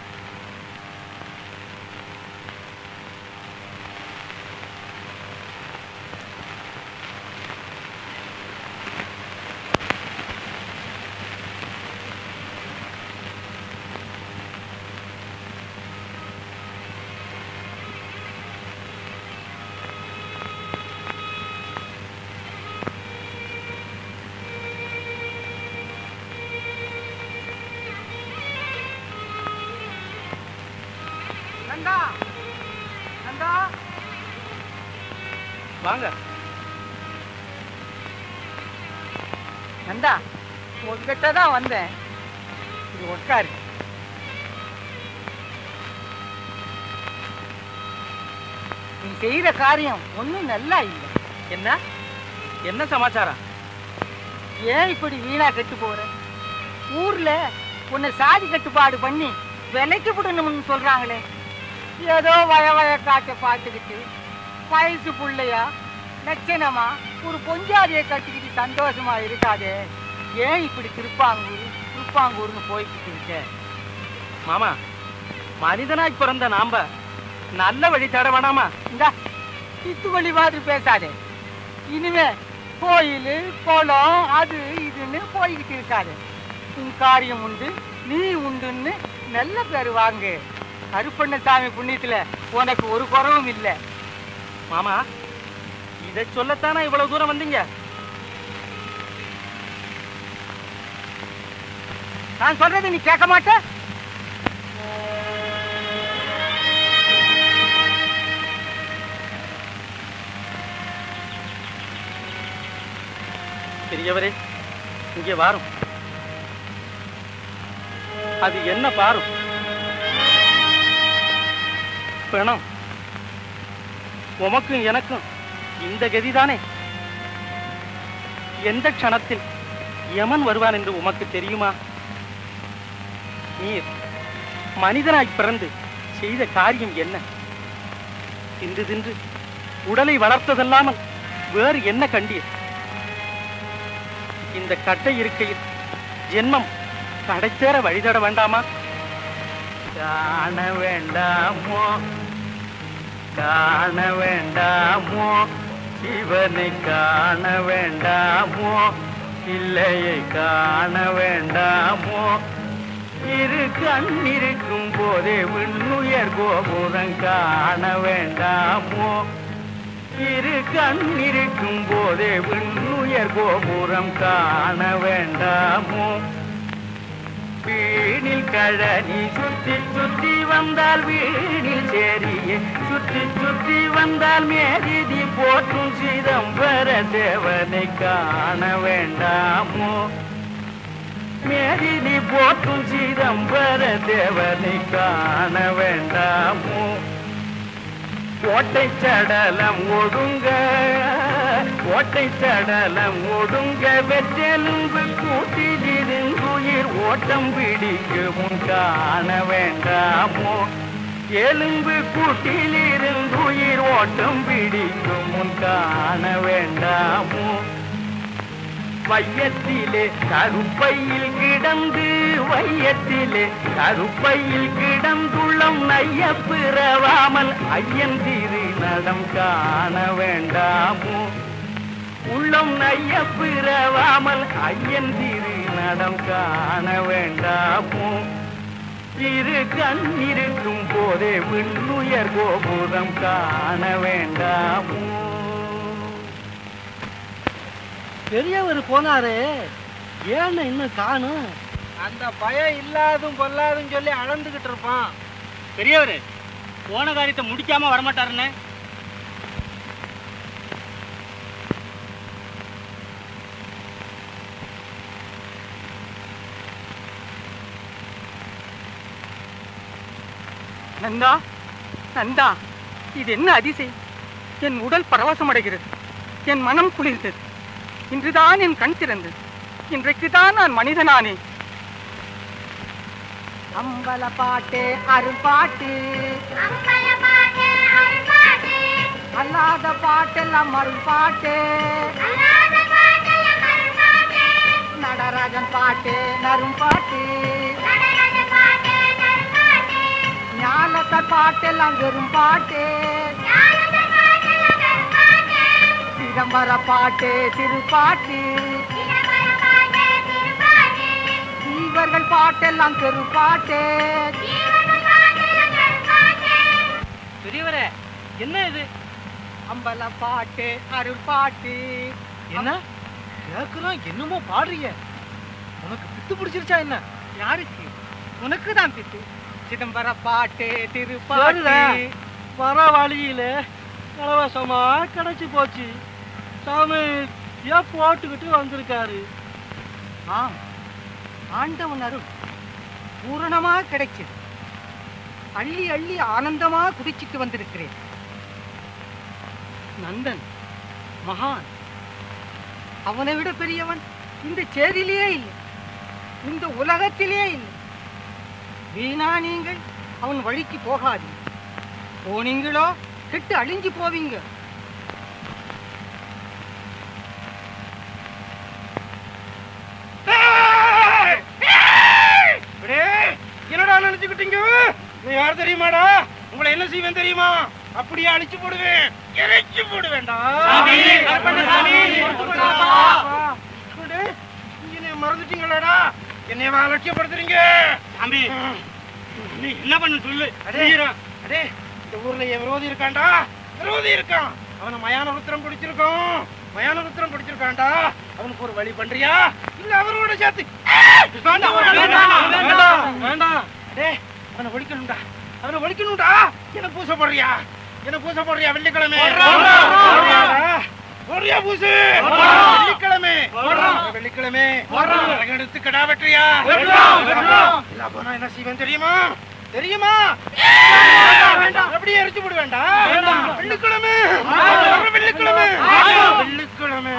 வாங்க. நந்தா உங்ககிட்ட தான் வந்தேன். இது உட்காரு. நீ செய்யற காரியம் ஒன்னும் நல்லா இல்லை. என்ன என்ன சமாச்சாரம்? ஏன் இப்படி வீணா கெட்டு போற? ஊர்ல உன்னை சாதி கட்டுப்பாடு பண்ணி விலைக்கு விடணும்னு சொல்றாங்களே. ஏதோ வயவய காட்ட பார்த்துக்கிட்டு வயசு பிள்ளையா லட்சணமா ஒரு பொஞ்சாதியை கட்டிக்கிட்டு சந்தோஷமா இருக்காதே. ஏன் இப்படி திருப்பாங்கூர் திருப்பாங்கூர்னு போய்கிட்டு இருக்க? மாமா மனிதனாய் பிறந்த நாம நல்ல வழி தேட வேணாமா? இந்த சித்து வழி மாதிரி பேசாதே. இனிமே கோயில் குளம் அது இதுன்னு போய்கிட்டு இருக்காது. உன் காரியம் உண்டு நீ உண்டுன்னு நல்ல பேர் வாங்கு. கருப்பண்ணசாமி புண்ணியத்துல உனக்கு ஒரு குறவும் இல்ல. மாமா இதை சொல்லத்தானா இவ்வளவு தூரம் வந்தீங்க? நான் சொல்றது நீ கேட்க மாட்ட. பெரியவரே இங்கே வாரும். அது என்ன பாரு? பிணம். உமக்கும் எனக்கும் இந்த கதிதானே. எந்த க்ஷணத்தில் யமன் வருவான் என்று உமக்கு தெரியுமா? நீர் மனிதனாய் பிறந்து செய்த காரியம் என்ன? தின்று தின்று உடலை வளர்த்ததல்லாமல் வேறு என்ன கண்டீர்? இந்த கட்டை இருக்கையில் ஜென்மம் கடைத்தேற வழிதட வேண்டாமா? காண வேண்டாமோ காண வேண்டாமோ சிவனை காண வேண்டாமோ பிள்ளையை காண வேண்டாமோ? இரு கண்ணிருக்கும் போதே விண்ணுயர் கோபுரம் காண வேண்டாமோ? இரு கண்ணிருக்கும் போதே விண்ணுயர் கோபுரம் காண வேண்டாமோ? வீணில் கழனி சுத்தி சுத்தி வந்தால் வீணில் சேரியே சுத்தி சுத்தி வந்தால் மேதிதி போற்றும் சிதம்பர தேவனை காண வேண்டாமோ? மேதிதி போற்றும் சிதம்பர தேவனை காண வேண்டாமோ? கோட்டை சடலம் ஒடுங்க கோட்டை சடலம் ஒடுங்க வெற்றெலும்பு கூட்டிலிருந்து ஓட்டம் பிடிக்கும் காண வேண்டாமோ? எலும்பு கூட்டிலிருந்து உயிர் ஓட்டம் பிடிக்கும் காண வேண்டாமோ? வையத்திலே கருப்பையில் கிடந்து வையத்திலே கருப்பையில் கிடந்துள்ளம் நைய பிறவாமல் ஐயன் திரு நடம் காண வேண்டாமோ? உள்ளம் நைய பிறவாமல் ஐயன் திரு நடம் காண வேண்டாமோ? இரு கண்ணிருக்கும் போதே விண்ணுயர் கோபுரம் காண வேண்டாமோ? பெரியவர் போனாரு, ஏன்னு இன்னும் காணும்? அந்த பயம் இல்லாதும் கொல்லாதும் சொல்லி அளந்துகிட்டு இருப்பான். பெரியவர் போன காரியத்தை முடிக்காம வரமாட்டாருன்னு. நந்தா நந்தா, இது என்ன அதிசயம்? என் உடல் பரவசம் அடைகிறது, என் மனம் குளிர்ந்தது. இன்றுதான் என் கண் திறந்தது. இன்றைக்குதான் நான் மனிதனானே. அம்பல பாட்டு அரும்பாட்டு அல்லாத பாட்டெல்லாம் மறுபாட்டு நடராஜன் பாட்டு நரும்பாட்டு ஞானத்த பாட்டெல்லாம் வெறும் பாட்டு சிதம்பர பாட்டு திருப்பாட்டு இவர்கள் பாட்டெல்லாம் தெருப்பாட்டு. பெரியவரே என்ன இது? அம்பல பாட்டு அருள் பாட்டு. என்ன கேட்கலாம் என்னமோ பாடுறீங்க. உனக்கு பித்து பிடிச்சிருச்சா என்ன? யாருக்கு? உனக்கு தான் பித்து. சிதம்பர பாட்டு திருப்பாட்டு வர வழியில இலவசமா கிடைச்சு போச்சு. சாமி போட்டுக்கிட்டு வந்திருக்காரு. ஆம், ஆண்டவன் அருள் பூரணமா கிடைச்சது. அள்ளி அள்ளி ஆனந்தமா குடிச்சிட்டு வந்திருக்கிறேன். நந்தன் மகான், அவனை விட பெரியவன் இந்த சேரிலேயே இல்லை, இந்த உலகத்திலேயே இல்லை. வீணா நீங்கள் அவன் வழிக்கு போகாதீங்க. போனீங்களோ கெட்டு அழிஞ்சு போவீங்க. என்னடா நினைச்சுக்கிட்டீங்க? நீ யார் தெரியுமாடா? உங்களை என்ன செய்வேன் தெரியுமா? அப்படியே அழிச்சு போடுவேன், இறைச்சு போடுவேண்டா. மறந்துட்டீங்களாடா? என்னைய அலட்சியப்படுத்துறீங்க. நீ என்ன பண்ணு சொல்லு நீரா அடே இந்த ஊர்ல விரோதி இருக்கான்டா விரோதி இருக்கான் அவன மயான உத்திரம் பிடிச்சிருக்கான்டா அவனுக்கு ஒரு வழி பண்றியா இல்ல அவரோட சேர்த்து வேண்டாம் வேண்டாம் வேண்டாம் அடே அவன ஒழிக்கணும்டா அவன ஒழிக்கணும்டா என்ன பூசை போடுறியா வெள்ளிக்கிழமை போறியா பூசு வெள்ளிக்கிழமை எடுத்து கடா வெற்றியா இல்ல போனா என்ன செய்வேன் தெரியுமா தெரியுமா அப்படியே எரிச்சு போடு வேண்டாம் வெள்ளிக்கிழமை வெள்ளிக்கிழமை வெள்ளிக்கிழமை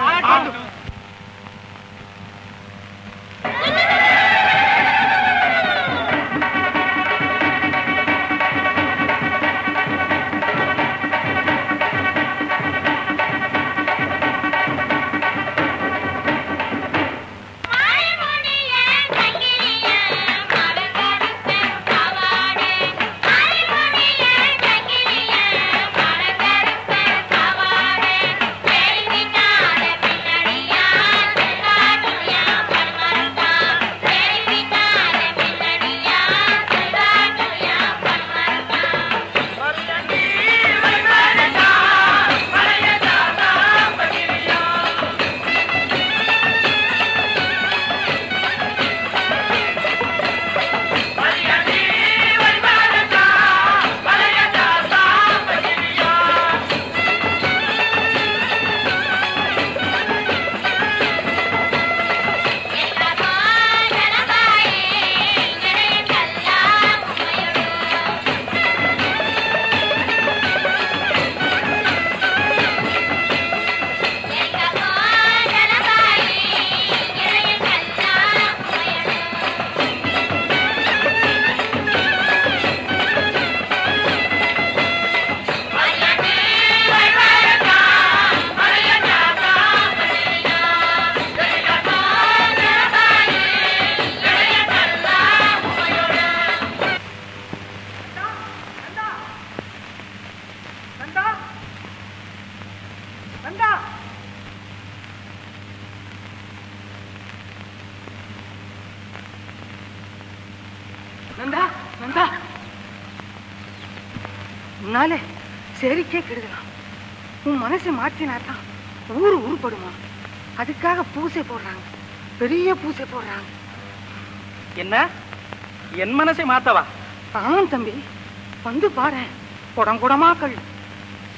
சரிக்கே கெடுதலாம் உன் மனசை மாற்றினாதான் ஊர் உருப்படுமா அதுக்காக பூசை போடுறாங்க பெரிய பூசை போடுறாங்க என்ன என் மனசை மாத்தவா ஆம் தம்பி வந்து பாரு குடங்குடமா கல்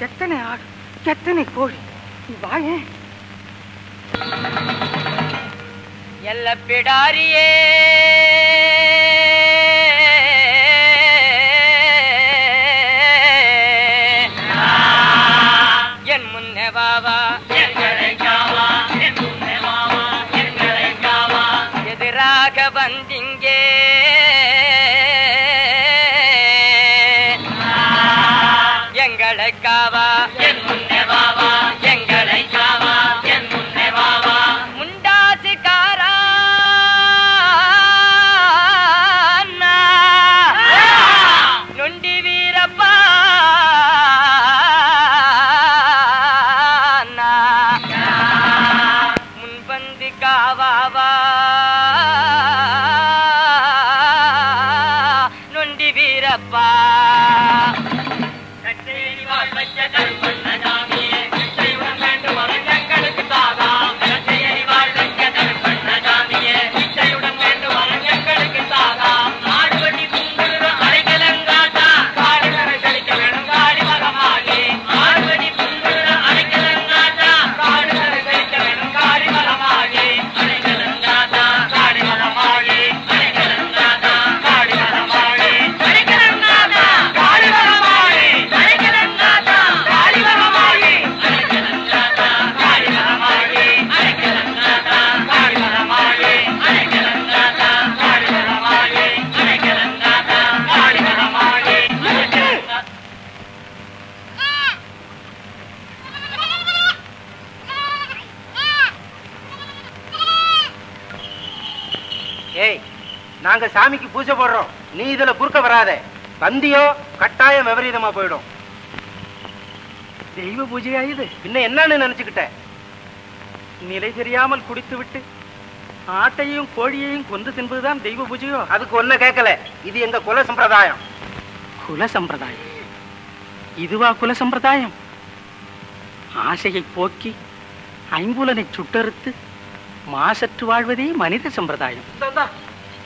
எத்தனை ஆடு எத்தனை கோழி வாயே எல்ல பிடாரியே நாங்க சாமிக்கு பூஜை போடுறோம் நீ இதுல குறுக்க வராத வந்தியோ கட்டாயம் விபரீதமா போயிடும் தெய்வ பூஜையா இது என்ன நினைச்சுக்கிட்ட நிலை தெரியாமல் குடித்து விட்டு ஆட்டையும் கோழியையும் கொண்டு தின்பதுதான் தெய்வ பூஜையோ? அதுக்கு ஒன்னும் கேட்கல. இது எங்க குல சம்பிரதாயம். குல சம்பிரதாயம்? இதுவா குல சம்பிரதாயம்? ஆசையை போக்கி ஐம்புலனை சுட்டறுத்து மாசற்று வாழ்வதே மனித சம்பிரதாயம்.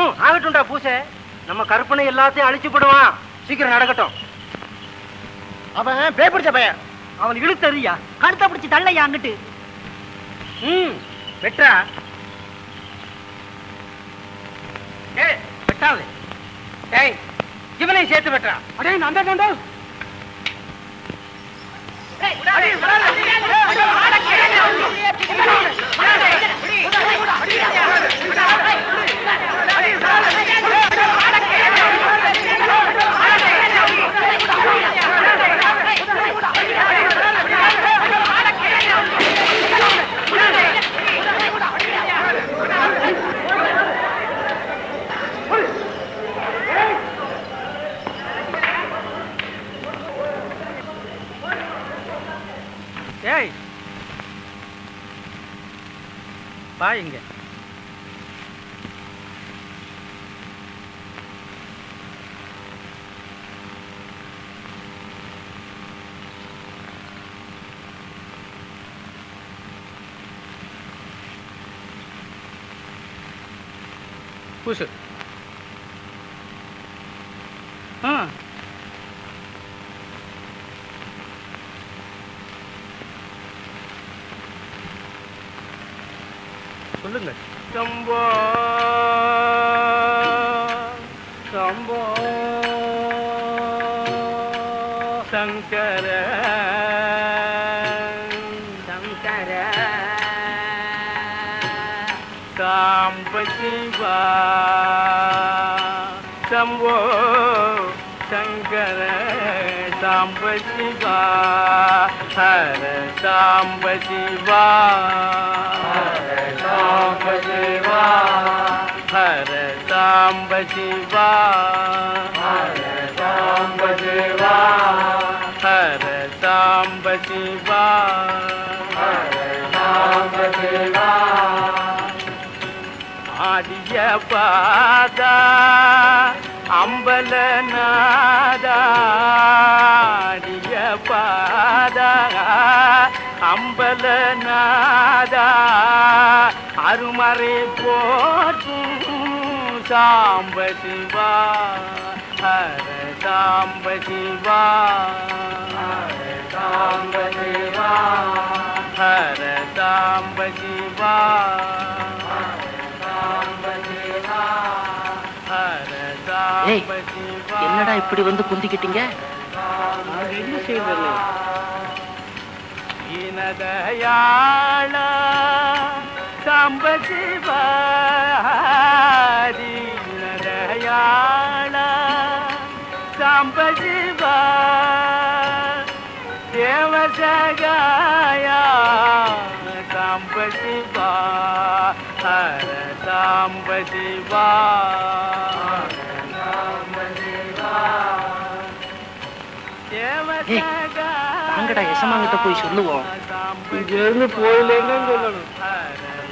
ம், ஆகட்டும்டா பூசை. நம்ம கற்பனை எல்லாத்தையும் அழிச்சு போடுவான். சீக்கிரம் நடக்கட்டும். அவன் பேப்பிடிச்ச பையன், அவன் இழுத்தறியா, கழுத்தை பிடிச்சி தள்ளையா அங்கிட்டு. ம், வெட்டா. ஏய், வெட்டாது. ஏய், இவனை சேர்த்து வெட்டா. அடே, நண்டா நண்டா. ஏய், உடாதே, உடாதே, உடாதே, பாருங்க. பூசு. ஆ, சொல்லுங்க. Shambho Shambho Sankara Sankara Sambasiva Shambho Sankara Sambasiva Hara Sambasiva Samba Shiva, Hare Samba Shiva, Hare Samba Shiva, Hare Samba Shiva. Adiya Pada, Ambala Nada. Adiya Pada, Ambala Nada. Arumare Potu. Samba Shiva, Hare Samba Shiva, Hare Samba Shiva, Hare Samba Shiva, Hare Samba Shiva, Hare Samba Shiva. என்னடா இப்படி வந்து குந்திக்கிட்டீங்க? நான் என்ன செய்வேன்? இனதயாள Samba Shiva. Samba Shiva, Deva Jagaya. Samba Shiva, Hare Samba Shiva, Hare Samba Shiva, Deva Jagaya. அங்கடா எசமாங்கிட்ட போய் சொல்லுவோம். இங்க இருந்து போயிலேன்னு சொல்லணும்.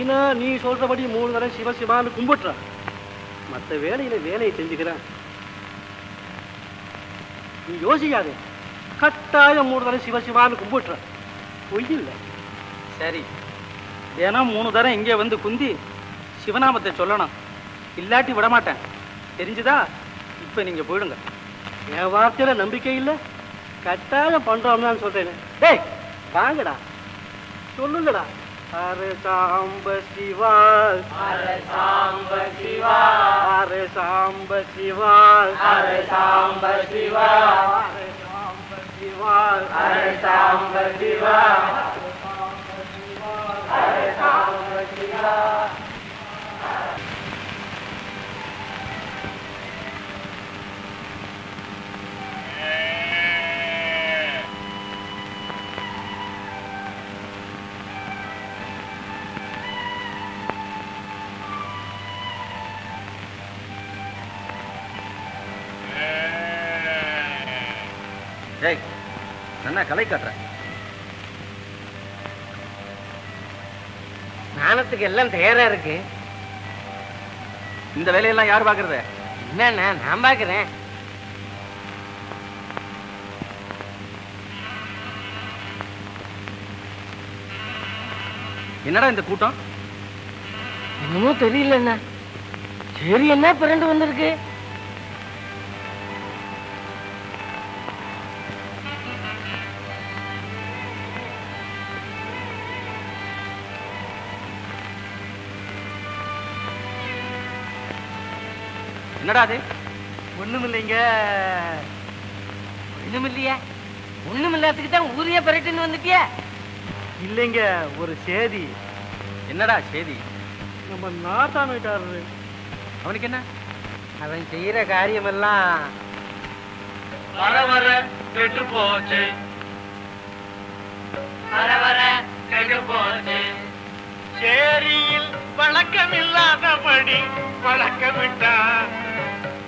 இன்னும் நீ சொல்றபடி 3 தடவை சிவசிவான்னு கும்பிட்டுற. மற்ற வேலையில வேலையை செஞ்சுக்கிறேன். நீ யோசிக்காது, கட்டாயம் 3 தடவை சிவசிவான்னு கும்பிட்டுற. பொய்யில்லை. சரி, ஏன்னா 3 தடவை இங்கே வந்து குந்தி சிவநாமத்தை சொல்லணும். இல்லாட்டி விட மாட்டேன். தெரிஞ்சுதா? இப்போ நீங்க போயிடுங்க. என் வார்த்தையில நம்பிக்கை இல்லை. கட்டாயம் பண்றோம்னு சொல்றேன். டேய் வாங்கடா, சொல்லுங்கடா. ஹரே சாம்ப சிவா, ஹரே சாம்ப சிவா, ஹரே சாம்ப சிவா, ஹரே சாம்ப சிவா, ஹரே சாம்ப சிவா, ஹரே சாம்ப சிவா, ஹரே சாம்ப சிவா. ஏய், என்ன கலை காட்டுற? நாணத்துக்கு எல்லாம் தயாரா இருக்கு. இந்த வேலையெல்லாம் யார் பாக்குறது? என்னண்ணா நான் பாக்குறேன். என்னடா இந்த கூட்டம்? என்னமோ தெரியலண்ணா. சரி என்ன பிறண்டு வந்திருக்கு? என்னடாது? ஒண்ணுமில்லையா? ஒண்ணுமில்லாத்துக்கு தான் ஊரிய பரட்டுன்னு வந்துட்டியா? இல்லைங்க, ஒரு சேதி. என்னடா சேதி? நம்ம நாட்டாமிட்டாரு. அவனுக்கு என்ன? அவன் செய்யற காரியமெல்லாம் வர வர கெட்டு போச்சு, வர வர கெட்டு போச்சு. சேரியில் வழக்கம் இல்லாதபடி வழக்கமிட்டா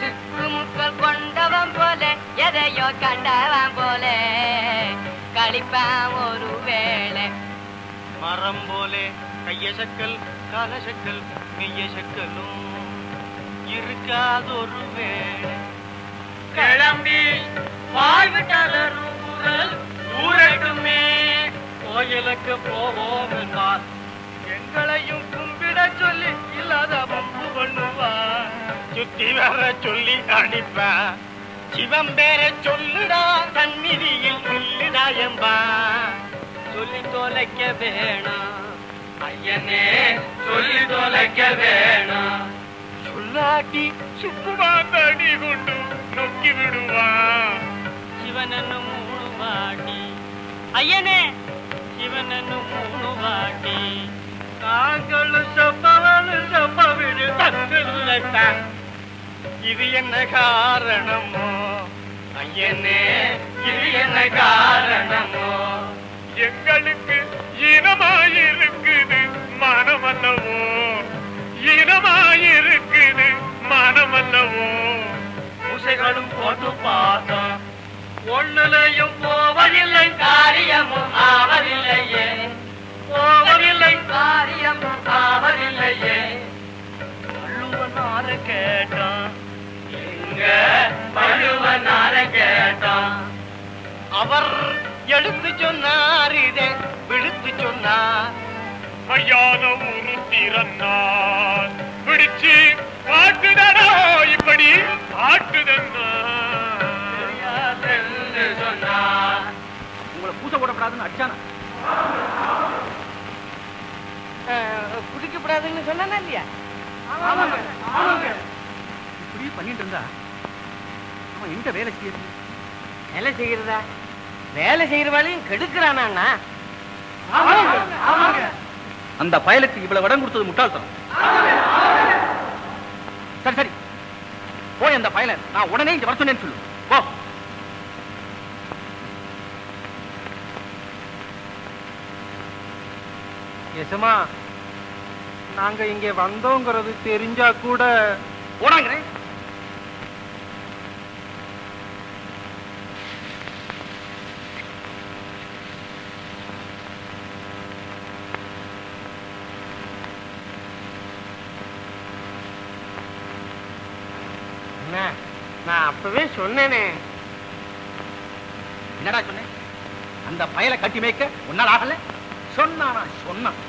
சிக்குமுக்கள் கொண்டவன் போல எதையோ கண்டவன் போல கழிப்பான் ஒரு வேளை. மரம் போல கையசக்கல் காலசக்கல் மெய்யசக்கலும் இருக்காது ஒரு வேளை. கிளம்பி வாழ்விட்டாளரும் குரல் ஊரட்டுமே கோயிலுக்கு போவோம் என்றார். எங்களையும் கும்பிட சொல்லி இல்லாத பம்பு பண்ணுவான், சுத்தி வர சொல்லி அடிப்பான். சிவம் பேரை சொல்லுடா தன்னிதியில் சொல்லுடா என்பான். சொல்லி தொலைக்க வேணாம் ஐயனே, சொல்லி தொலைக்க வேணாம். சொல்லாட்டி சுக்குமான் தடி கொண்டு நொக்கி விடுவான். சிவனன்னு மூணு வாட்டி ஐயனே, சிவனன்னு மூணு வாட்டி. நாங்களும் சப்பவனும் சப்பவிடு தங்கில்லைத்தான். இது என்ன காரணமோ ஐயனே, இது என்ன காரணமோ? எங்களுக்கு இனமாயிருக்குது மனமல்லவோ, இனமாயிருக்குது மனமல்லவோ. பூசைகளும் போட்டு பார்த்தோம், ஒண்ணுலையும் போவதில்லை, காரியமும் ஆவதில்லையே, போவதில்லை காரியமும் ஆவதில்லையே. வள்ளுவனார கேட்டான், எங்க வள்ளுவனார கேட்டான். அவர் எழுத்து சொன்னார், இதை விழுத்து சொன்னார். ஐயான ஒரு திறனார் பிடிச்சு பாட்டுதடா, இப்படி பாட்டுதன்னா சொன்னார். உங்களை பூசை போடப்படாதுன்னு அடிச்சானா? குடிக்கப்படாதுன்னு சொன்னா இல்லையா? இப்படி பண்ணிட்டு இருந்தா அவன் எங்க வேலை செய்யறது? வேலை செய்யறதா? வேலை செய்யறவாளையும் கெடுக்கிறானா? அந்த பயலுக்கு இவ்வளவு இடம் கொடுத்தது முட்டாள்தனம். சரி சரி போய் அந்த பயலை நான் உடனே இங்க வர சொன்னேன்னு சொல்லு. போ. எசமா, நாங்க இங்க வந்தோங்கிறது தெரிஞ்சா கூட போனாங்க. அப்பவே சொன்னேனே. என்னடா சொன்னே? அந்த பயலை கட்டி மேய்க்க உன்னால் ஆகல? சொன்னானா சொன்னான்.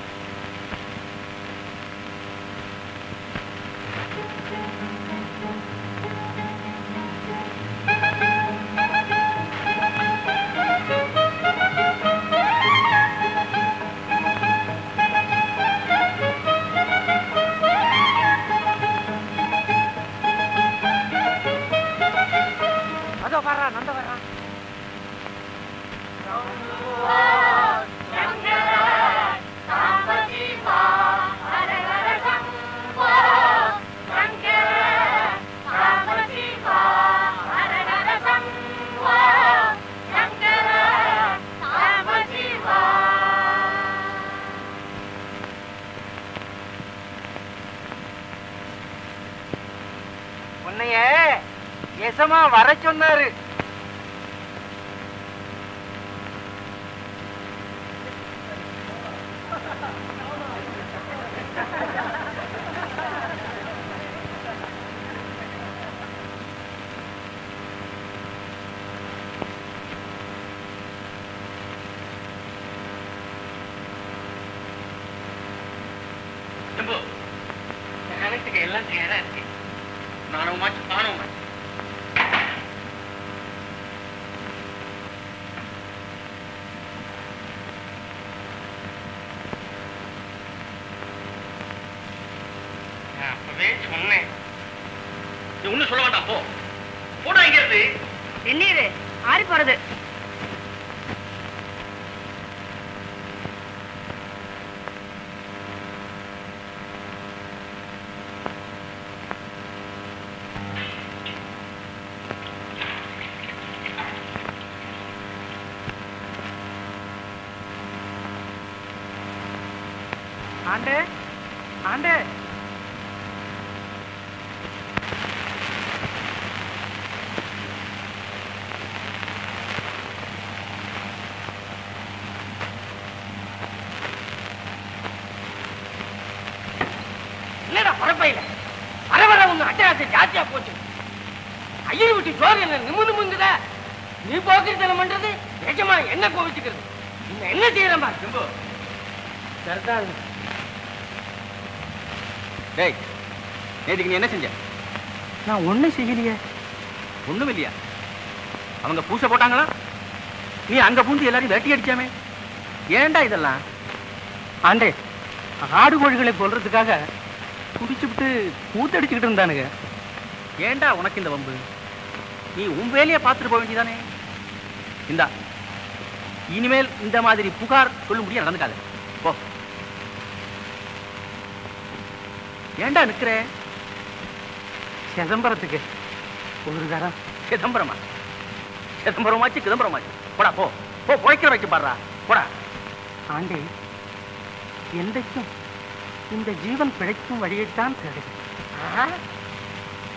சொன்னாரு எல்லாம் தயாரா இருக்கு. நானுமாச்சும் பானவமாச்சும் என்ன செஞ்ச? நான் ஒண்ணும் செய்யலையே. ஒண்ணும் இல்லையா? அவங்க பூசை போட்டாங்களா? நீ அங்க பூந்து எல்லாரும் வெட்டி அடிச்சாமே. ஏண்டா இதெல்லாம்? ஆண்டே, ஆடு கோழிகளை கொல்றதுக்காக குடிச்சுட்டு கூத்தடிச்சுக்கிட்டு இருந்தானுங்க. ஏண்டா உனக்கு இந்த வம்பு? நீ உன் வேலையை பார்த்துட்டு போக வேண்டியதானே. இந்தா, இனிமேல் இந்த மாதிரி புகார் சொல்ல முடியாது. நடந்துக்காது போ. ஏண்டா நிக்கிற? சிதம்பரத்துக்கு ஒரு தரம். சிதம்பரமா? சிதம்பரமாச்சு சிதம்பரமாச்சு. போடா போ. போ போய்க்கிற வைக்க பாடுறா. போடா. ஆண்டே, என்றைக்கும் இந்த ஜீவன் பிழைக்கும் வழியைத்தான் தேடு.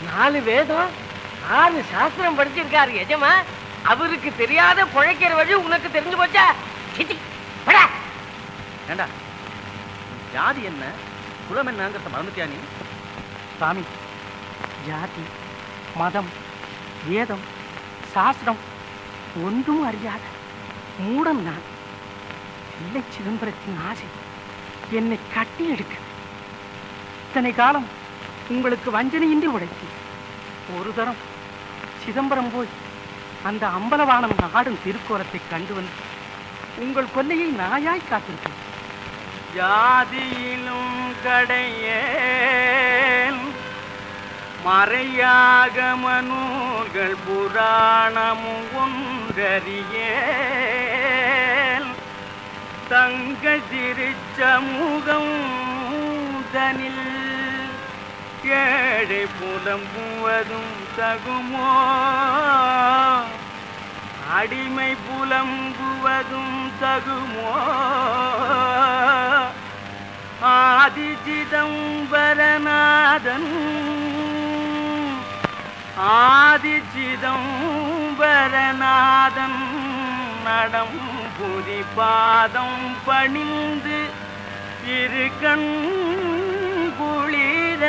நாலு வேதம் 6 சாஸ்திரம் படிச்சிருக்காரு எஜமா. அவருக்கு தெரியாத பிழைக்கிற வழி உனக்கு தெரிஞ்சு போச்சா? போடா. ஏண்டா, ஜாதி என்ன குலம் என்னங்கிறத மறந்துட்டியா நீ? சாமி, ஜாதி மதம் வேதம் சாஸ்திரம் ஒன்றும் அறியாத மூடம் நான். இல்லை சிதம்பரத்தின் ஆசை என்னை கட்டி எடுக்க. இத்தனை காலம் உங்களுக்கு வஞ்சனையின்றி உழைச்சி ஒரு தரம் சிதம்பரம் போய் அந்த அம்பலவானம் ஆடும் திருக்கோலத்தை கண்டு வந்து உங்கள் கொல்லையை நாயாய் காத்திருக்கேன். ஜாதியிலும் கடையே மறையாக நூல்கள் புராணமும் ஒன்றறியேல் தங்க திருச்சமுகம் தனில் ஏழை புலம்புவதும் தகுமோ அடிமை புலம்புவதும் தகுமோ ஆதி சிதம்பரநாதன் ஆதி சிதம்பரநாதன் நடம் புதி பாதம் பணிந்து இரு கண் குளிர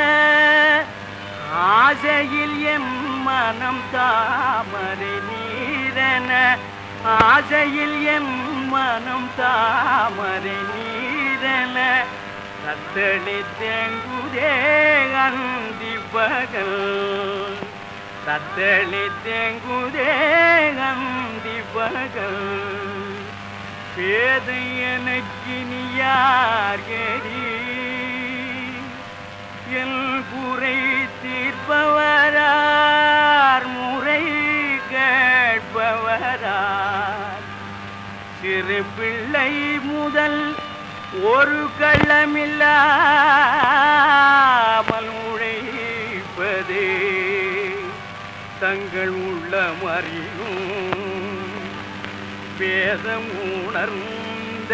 ஆசையில் எம் மனம் தாமரை நீரன ஆசையில் என் மனம் தாமரை நீரன தத்தளித்தெங்குதே அந்தி பகல் தத்தளித்தெங்குதே அந்தி பகல் பேதை எனக்கினியார்கடி என் குறை தீர்ப்பவரார் முறை கேட்பவரார் சிறு பிள்ளை முதல் ஒரு கள்ளமில்லாமல் உழைப்பது தங்கள் உள்ளமறியும் பேதம் உணர்ந்த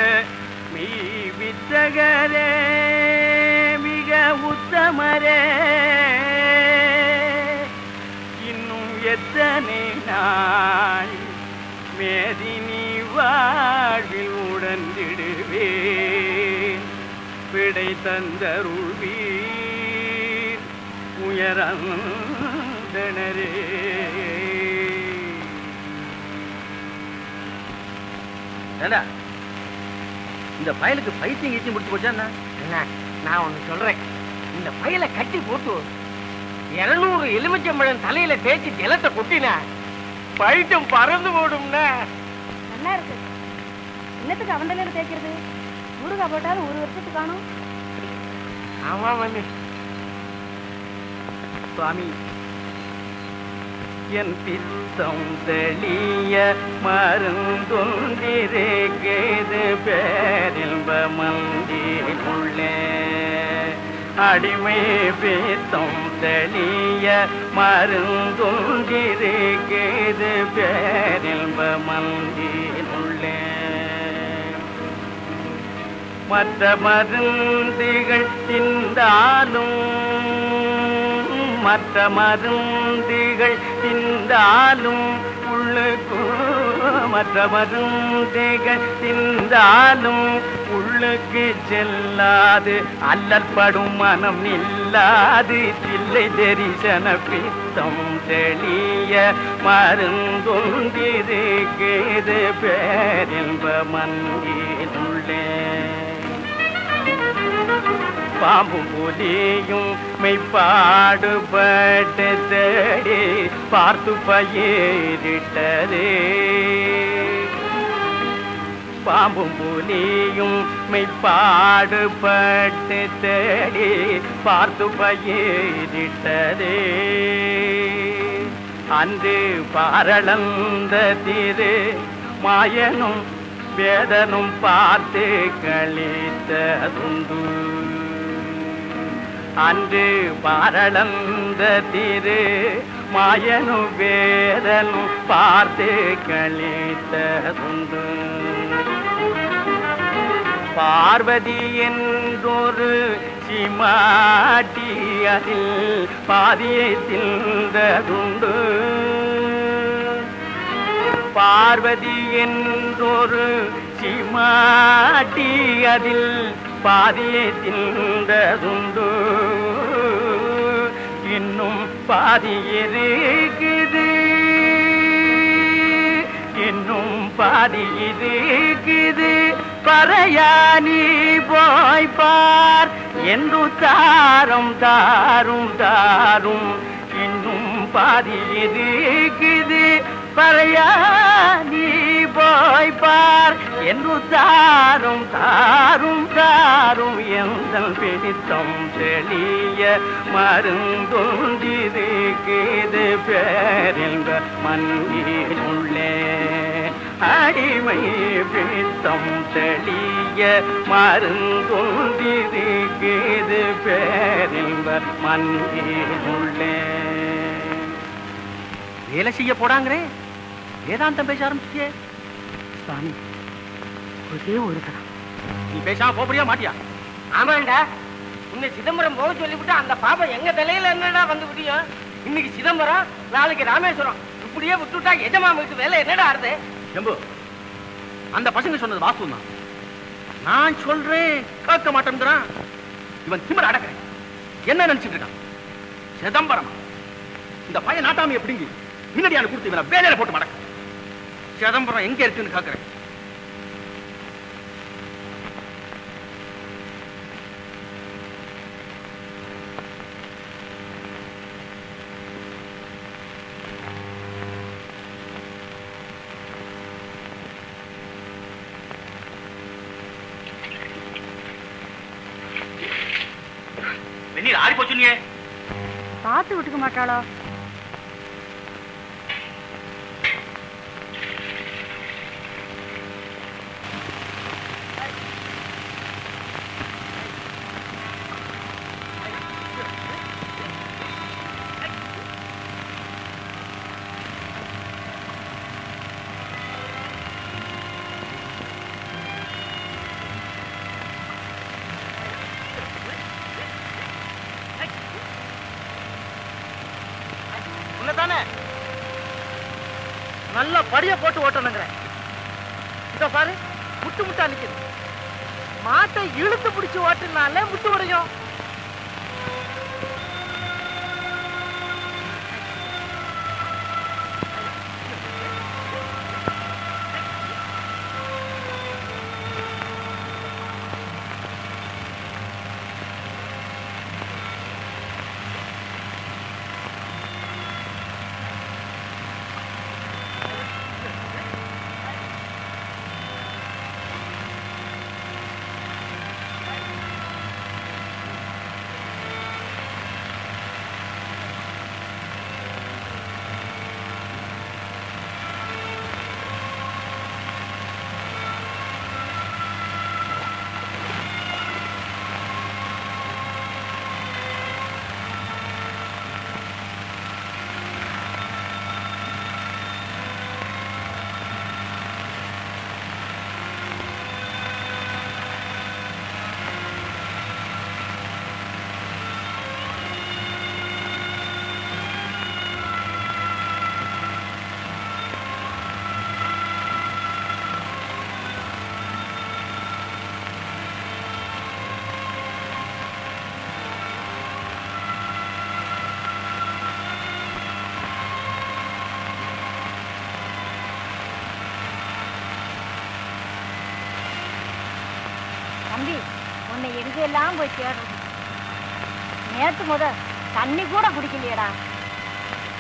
மெய்வித்தகரே உத்தமரே இன்னும் எத்தனை நாள் மேதினி வாழ்வில் உடந்திடுவேன் பிடை தந்தருள்வீர் உயர்ந்தனரே. ஏண்டா இந்த பயலுக்கு பைத்தியம் கீச்சு முடிச்சு போச்சா? நான் ஒன்று சொல்கிறேன், இந்த பையலை கட்டி போட்டு 200 எலுமிச்சம்பழம் தலையில தேய்ச்சி ஜலத்தை கொட்டின பைட்டம் பறந்து போடும்னா நல்லா இருக்கு. என்னத்துக்கு அவன் தலையில தேய்க்கிறது? ஊருகா போட்டாலும் ஒரு வருஷத்துக்கு காணும். ஆமா மண்ணு சுவாமி, என் பித்தம் தெளிய மருந்தொன்றிருக்கிறது பேரில் மந்தியில் உள்ளே அடிமை பேத்தம் தெளிய மருந்தொன்றிருக்கிறது பேரில் மந்தியில் உள்ளே மற்ற மருந்துகள் தின்றாலும் மற்ற மருந்துகள் தின்றாலும் உள்ளுக்கு மற்ற மருந்துகள் தின்றாலும் உள்ளுக்கு செல்லாது அல்லற்படும் மனம் இல்லாது தில்லை தரிசன பித்தம் தெளிய மருந்தொன்றிருக்கிறது பேரின்ப மந்தியினுள்ளே பாம்பு புலியும் மெய்ப்பாடுபட்டு தேடி பார்த்து பயிரிட்டதே பாம்பும் புலியும் மெய்ப்பாடுபட்டு தேடி பார்த்து பயிரிட்டதே அன்று பாரளந்த திரு மாயனும் வேதனும் பார்த்து கழித்ததுண்டு அன்று பாரளந்த திரு மாயனு வேதனு பார்த்து கழித்ததுண்டு பார்வதி என்றொரு சிமாட்டி அதில் பாதியை தின்றதுண்டு பார்வதி என்றொரு சிமாட்டி அதில் பாதியை தின்றதுண்டு இன்னும் பாதி இருக்குது இன்னும் பாதி இருக்குது பறையானி போய்பார் என்று தாரும் தாரும் தாரும் இன்னும் பாதி இருக்குது பறையானி போய்பார் என்று தாரும் தாரும் தாரும் எந்தன் பிடித்தம் தெளிய மருந்தொன்றிருக்கிறது பேரின்ப மந்தியினுள்ளே அடிமை பிடித்தம் தெளிய மருந்தொன்றிருக்கிறது பேரின்ப மந்தியினுள்ளே. வேலை செய்ய போடாங்கிறே வேதாந்தம் பேச ஆரம்பிச்சியே. சாமி ஒரே ஒரு தரம் நீ பேசாம போப்படியா மாட்டியா? ஆமாண்டா, உன்னை சிதம்பரம் போக சொல்லிவிட்டு அந்த பாப்பம் எங்க தலையில என்னடா வந்து முடியும்? இன்னைக்கு சிதம்பரம், நாளைக்கு ராமேஸ்வரம், இப்படியே விட்டுட்டா எஜமாமுக்கு வேலை என்னடா ஆறுது? எம்பு அந்த பசங்க சொன்னது வாஸ்து தான். நான் சொல்றேன் கேட்க மாட்டேங்கிறான். இவன் திமிர அடக்கிறேன். என்ன நினைச்சிட்டு இருக்கான்? சிதம்பரம் இந்த பைய நாட்டாம எப்படிங்க முன்னாடியான கொடுத்து இவனை வேலையில போட்டு மடக்கு. சிதம்பரம் எங்க இருக்குன்னு கேட்கறேன். பாத்து விட்டுக்க மாட்டாளோ படிய போட்டு ஓட்டணுங்கிறேன். இதோ பாரு முட்டு முட்டா நிக்குது. மாட்டை இழுத்து பிடிச்சு ஓட்டுனால முட்டு உடையும். எல்லாம் போய் தேடுறது. நேற்று தண்ணி கூட குடிக்கலையடா.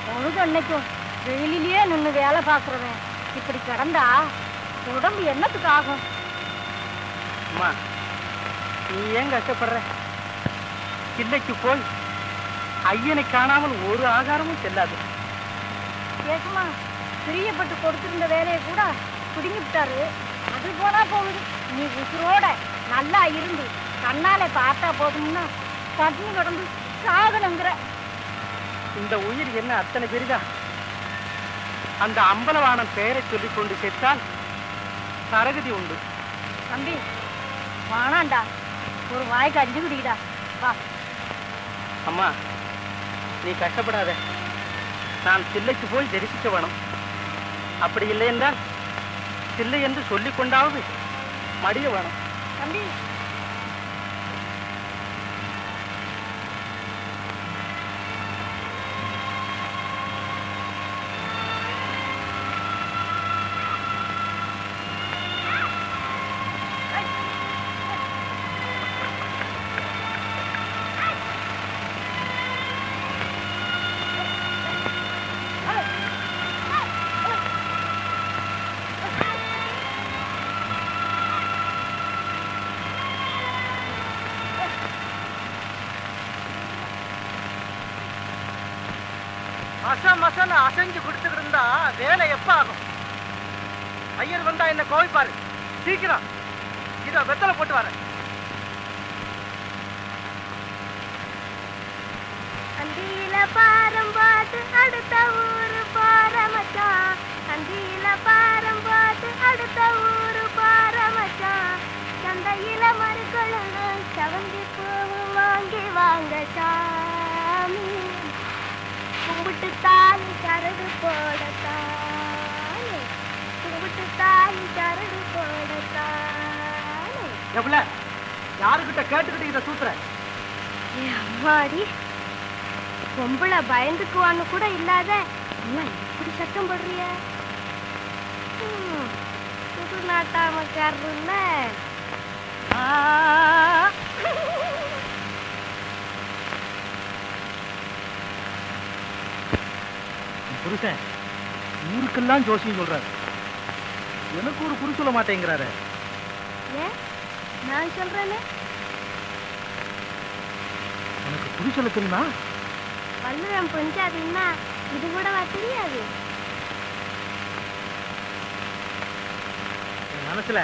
பொழுது அன்னைக்கும் வெயிலிலேயே நின்று வேலை பார்க்குறவன் இப்படி கிடந்தா உடம்பு என்னத்துக்கு ஆகும்? அம்மா நீ ஏன் கஷ்டப்படுற? கிண்டைக்கு போய் ஐயனை காணாமல் ஒரு ஆகாரமும் செல்லாது. ஏசுமா பிரியப்பட்டு கொடுத்திருந்த வேலையை கூட பிடுங்கிவிட்டாரு. அது போனா போகுது. நீ உசுரோட நல்லா இருந்து கண்ணாலே பார்த்தா போதும்னா கண்ணு கடந்து சாகணுங்கிற இந்த உயிர் என்ன அத்தனை பெரிதா? அந்த அம்பலவாணன் பெயரை சொல்லிக் கொண்டு செத்தால் சரகதி உண்டு. தம்பி வாணாண்டா ஒரு வாய்க்கு அஞ்சு குடிடா வா. அம்மா நீ கஷ்டப்படாத. நான் சில்லைக்கு போய் தரிசிக்க வேணும். அப்படி இல்லை என்றால் சில்லை என்று சொல்லிக் கொண்டாவது மடிய வேணும். தம்பி அசைஞ்சு கொடுத்துட்டு இருந்தா வேலை எப்ப ஆகும்? ஐயர் வந்தா என்ன கோவிப்பாரு. சீக்கிரம் இத வெத்தலை போட்டு வர. அந்தியில பாரம்பாட்டு அடுத்த ஊரு பாரமச்சா. அந்தியில பாரம்பாட்டு அடுத்த ஊரு பாரமச்சா. சந்தையில மறுக்கொழுங்க சவந்தி பூவும் வாங்கி வாங்கச்சா. கும்பிட்டு தாலி சரடு போடத்தானே. கும்பிட்டு தாலி சரடு போடத்தானே. எவ்வளோ யாருக்கிட்ட கேட்டுக்கிட்டு இதை சூத்துற? ஏ அம்மாடி பொம்பளை பயந்துக்குவான்னு கூட இல்லாத இப்படி சத்தம் போடுறிய புது நாட்டாமக்காரருல புருஷன் ஊருக்கெல்லாம் ஜோசியம் சொல்றாரு. எனக்கு ஒரு குறி சொல்ல மாட்டேங்கிறாரு. நான் சொல்றேன்னு எனக்கு குறி சொல்ல தெரியுமா? பல்லுவன் புரிஞ்சாதீங்கன்னா இது கூட தெரியாது. மனசுல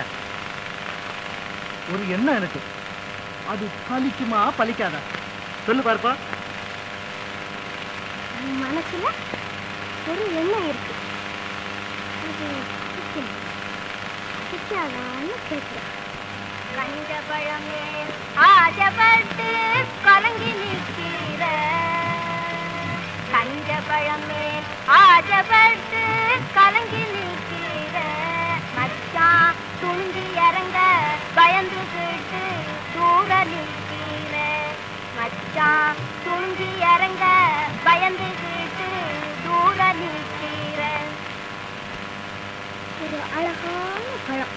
ஒரு எண்ணம் எனக்கு, அது பலிக்குமா பலிக்காதா சொல்லு பார்ப்பா. மனசுல ஒரு எண்ணம் இருக்கு, கஞ்ச பழமே ஆசைப்பட்டு கலங்கி நிற்கிற, கஞ்ச பழமே ஆசைப்பட்டு கலங்கி நிற்கிற, மச்சான் துணிஞ்சு இறங்க பயந்துகிட்டு தூர நிற்கிற, மச்சான் துணிஞ்சு இறங்க பயந்துகிட்டு தூர நிற்கிற. ஒரு அழகான பழம்,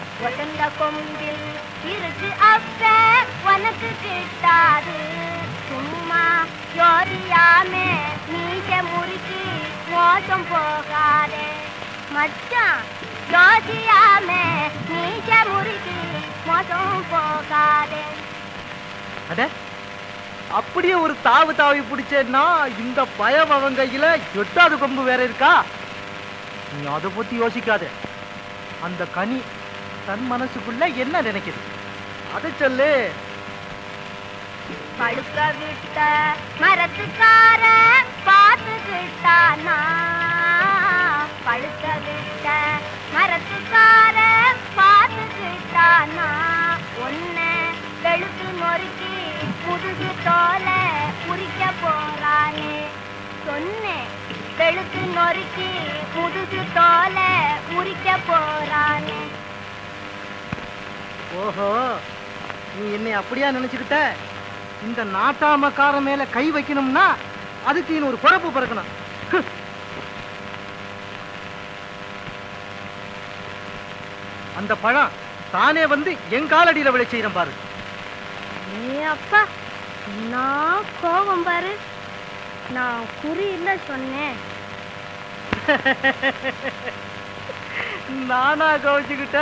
வசந்த கொம்பில் இருக்கு அப்ப உனக்கு கிட்டாது, சும்மா ஜோரியாமே நீச்ச முறுக்கி மோசம் போகாதே, மச்சான் ஜோரியாமே நீச்ச முறுக்கி மோசம் போகாதே. அட அப்படியே ஒரு தாவு தாவி பிடிச்சேன்னா இந்த பயம் அவன் கையில 8வது கொம்பு வேற இருக்கா? நீ அதை பத்தி யோசிக்காத. அந்த கனி தன் மனசுக்குள்ள என்ன நினைக்குது அதை சொல்லு. பழுக்க விட்ட மரத்துக்கார பார்த்துக்கிட்டானா, பழுக்க விட்ட மரத்துக்கார பார்த்துக்கிட்டானா, ஒன்னு வெளுத்து நொறுக்கி முதுகு தோலை குறிக்க போறானே, சொன்ன வெளுத்து நொறுக்கி முதுகு தோலை உரிக்க போறானே. ஓஹோ, நீ என்னை அப்படியா நினைச்சுக்கிட்ட? இந்த நாட்டாமக்கார மேல கை வைக்கணும்னா அதுக்கு இன்னும் ஒரு பொறுப்பு பிறக்கணும். அந்த பழம் தானே வந்து என் காலடியில விளை செய்யறேன் பாரு. ஏ அப்பா, நான் கோபம் பாரு, நான் குறி இல்ல சொன்னேன். நானா கவனிச்சுக்கிட்ட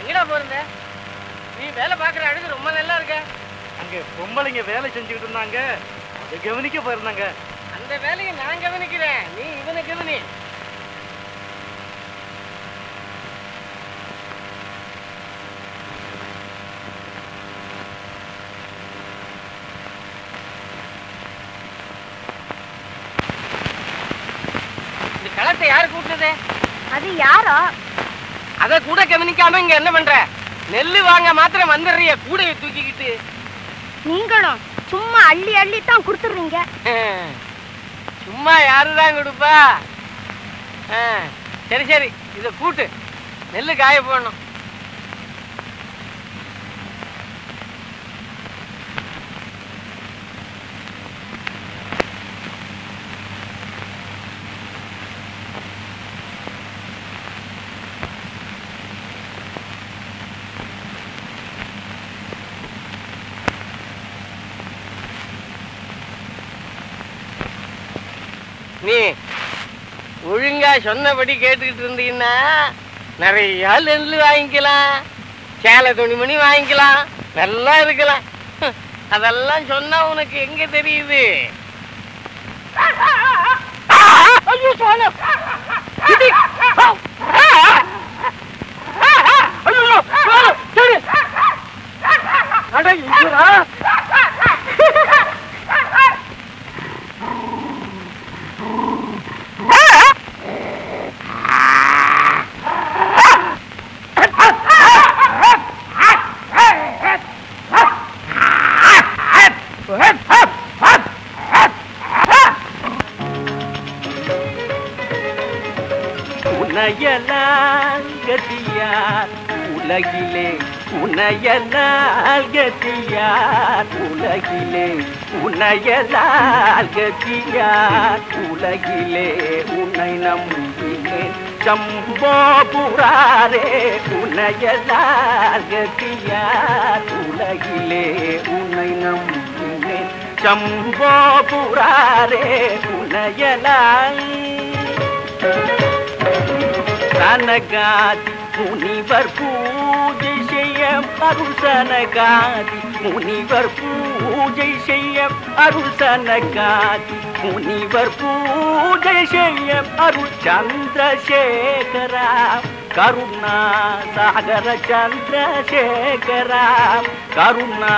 எங்கடா போறீங்க? நீ வேலை பார்க்குற அழுது ரொம்ப நல்லா இருக்க. அங்கே பொம்பளைங்க வேலை செஞ்சுக்கிட்டு இருந்தாங்க, அதை கவனிக்க போயிருந்தாங்க. அந்த வேலையை நான் கவனிக்கிறேன், நீ இவனை கவனி. இந்த களத்தை யார் கூட்டுறது? அது யாரோ அத கூட கவனிக்காம இங்க என்ன பண்ற? நெல்லு வாங்க மாத்திரம் வந்துடுறிய கூடையை தூக்கிக்கிட்டு. நீங்களும் சும்மா அள்ளி அள்ளித்தான் கொடுத்துடுறீங்க. சும்மா யாருதான் கொடுப்பா? சரி சரி, இத கூட்டு, நெல்லு காய போடணும். நீ ஒழுங்கா சொன்னபடி கேட்டுக்கிட்டு இருந்தீங்கன்னா நிறைய லென்ஸ் வாங்கிக்கலாம், சேலை துணிமணி வாங்கிக்கலாம், நல்லா இருக்கலாம். அதெல்லாம் சொன்னா உனக்கு எங்க தெரியுது? உனையலால் கதியார் உலகிலே, உனையலால் கதியார் உலகிலே, உனையலால் கதியார் உலகிலே, உனை நம்பியே சம்போபுராரே, உனையலால் கதியார் உலகிலே, உனை நம்பியே சம்போபுராரே, உனையலால் சனகாதி முனிவர் பூஜை செய்ய அருள், சனகாதி முனிவர் பூஜை செய்ய அருள், சனகாதி முனிவர் பூஜை செய்ய அருள், சந்திரசேகரா கருணா சாகர, சந்திரசேகரா கருணா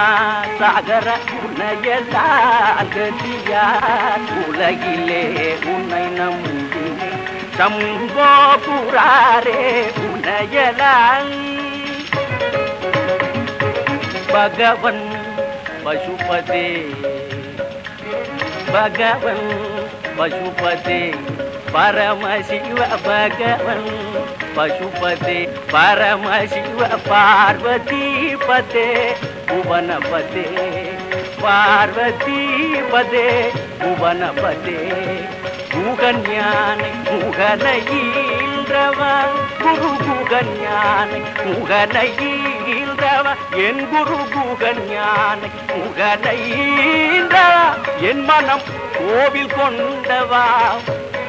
சாகர, உனையலால் கதியார் உலகிலே, உன்னை நம்பி சம்போபுராரே, உனையலால் பகவன் பசுபதே, பகவன் பசுபதே பரமசிவ, பகவன் பசுபதே பரமசிவ, பார்வதி பதே புவனபதே, பார்வதி பதே புவனபதே, முகஞானை முகனை ஈன்றவா குரு, முகஞானை முகனை ஈன்றவா என் குரு, முகஞானை முகனை ஈன்றவா என் மனம் கோவில் கொண்டவா,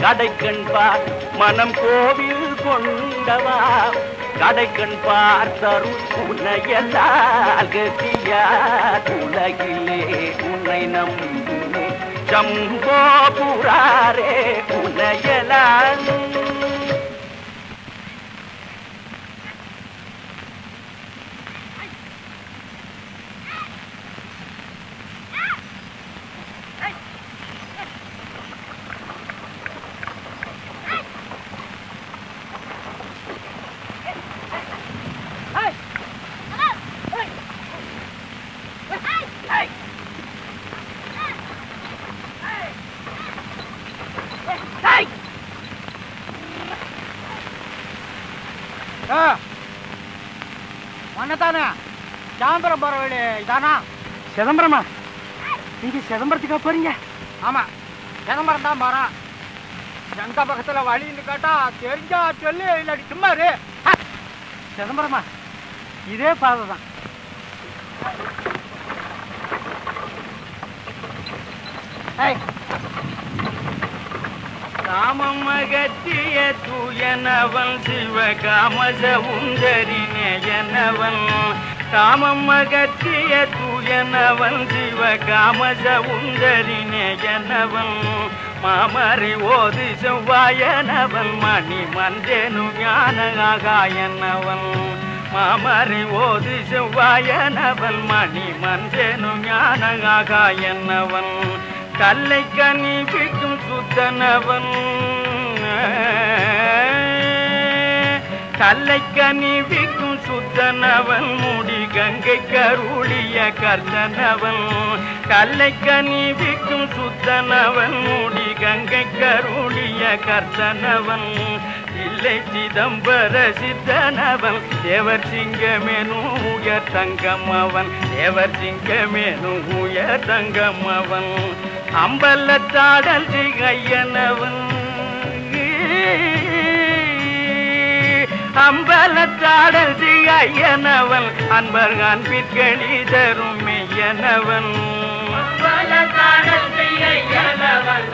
கடைக்கண் பார் மனம் கோவில் கொண்டவா, கடைக்கண் பார் தரும் உனையலால் கதியார் உலகிலே, உன்னை நம்பினே சம்போபுராரே, உனையலால். மன்னதானே சாயந்தரம் போற வேலை இதானா? சிதம்பரமா? நீங்க சிதம்பரத்துக்கா போறீங்க? ஆமா, சிதம்பரம் தான் போறோம். எந்த பக்கத்துல வழின்னு கேட்டா தெரிஞ்சா சொல்லி, இல்லாட்டி சும்மாரு. சிதம்பரமா? இதே பாதை தான். காமம் அகற்றிய தூயனவன் சிவகாமசவுந்தரிநேயனவன், காமம் அகற்றிய தூயனவன் சிவகாமசவுந்தரிநேயனவன், மாமறி ஓது செவ்வாயனவன், மணி மந்தேனு ஞானகாயனவன், மாமறி ஓது செவ்வாயனவன், மணி மந்தேனு ஞானகாயனவன், கல்லை கனி விக்கும் சுத்தனவன், கல்லை கனி விக்கும் சுத்தனவன், முடி கங்கை கருளிய கர்த்தனவன், கல்லை கனி விக்கும் சுத்தனவன், முடி கங்கை கருளிய கர்த்தனவன், இல்லை சிதம்பர சித்தனவன், தேவர் சிங்கமேனு உயர் தங்கமவன், தேவர் சிங்கமேனு உயர் தங்கமவன், அம்பலத்தாடல் திகையனவன், அம்பலத்தாடல் திகையனவன், அன்பர் அன்பிற்களி தருமையனவன், அம்பலத்தாடல் திகையனவன்.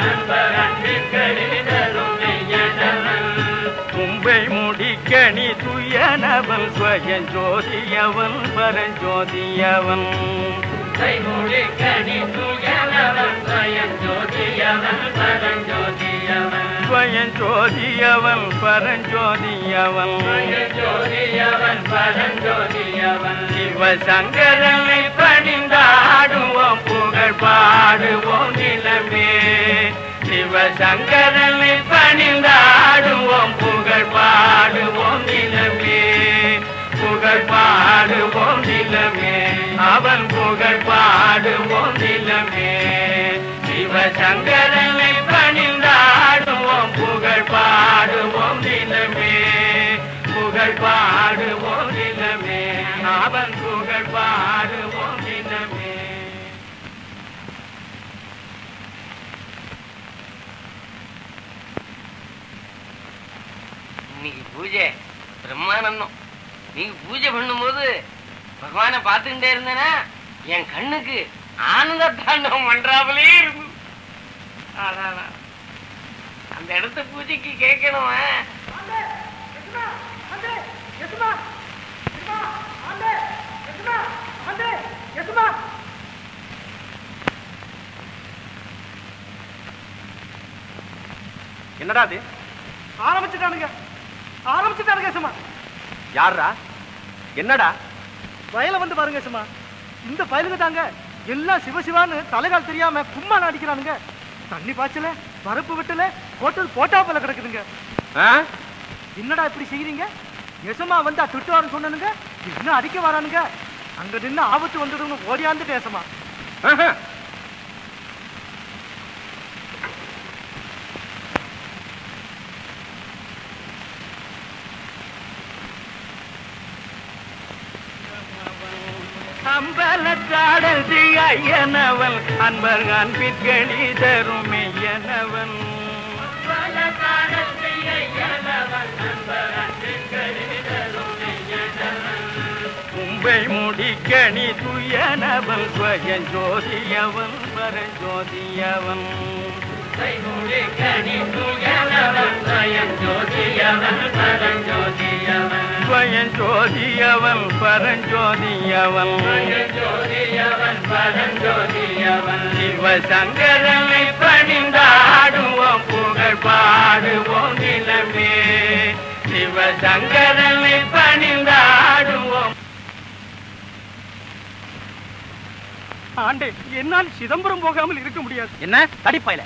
சிவசங்கரனை பணிந்தாடுவோம் புகழ் பாடுவோம் நிலமே அவன் புகழ் பாடுவோம் நிலமே சிவசங்கரனை பணிந்தாடுவோம் புகழ் பாடுவோம் நிலமே புகழ் பாடுவோம் நிலமே அவன் புகழ் பாடுவோம் நிலமே. இன்னைக்கு பூஜை பிரம்மானந்தம். நீங்க பூஜை பண்ணும் போது பகவானை பார்த்துக்கிட்டே இருந்தேன்னா என் கண்ணுக்கு ஆனந்த தாண்டவம் பண்றாமலே இருக்கும். அந்த இடத்த பூஜைக்கு கேட்கணும். என்னடா அது ஆரம்பிச்சுட்டானுங்க சும்மா. யாரா என்னடா வயலை வந்து பாருங்க சும்மா. இந்த பயலுங்க தாங்க எல்லாம் சிவசிவான்னு தலைகால் தெரியாம கும்மா நடிக்கிறானுங்க. தண்ணி பாய்ச்சல பரப்பு விட்டல ஹோட்டல் போட்டா போல கிடக்குதுங்க. என்னடா இப்படி செய்யறீங்க? யசமா வந்து திட்டு வரன்னு சொன்னானுங்க, இன்னும் அடிக்க வரானுங்க. அங்க நின்று ஆபத்து வந்துடுங்க, ஓடியாந்து பேசமா. அம்பலத்தாடசி ஐயனவன் அன்பர் அன்பிற்கணி தரும் ஐயனவன் கும்பை முடிக்கணி துயனவன் சுயஞ்சோதியவன் பரஞ்சோதியவன் ஜோதியவன் பரஞ்சோதியவன் சிவசங்கரனை பணிந்தாடுவோம் புகழ் பாடுவோம் நிலமே சிவசங்கரனை பணிந்தாடுவோம். ஆண்டே, என்னால் சிதம்பரம் போகாமல் இருக்க முடியாது. என்ன தடிப்பாயில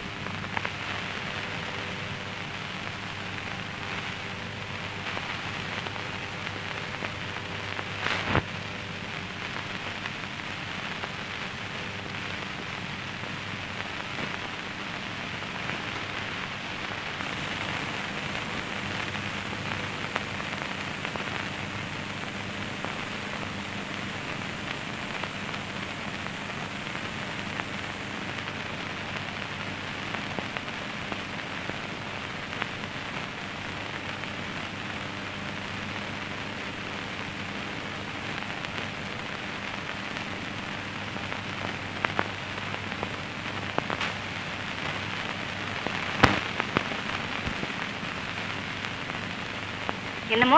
என்னமோ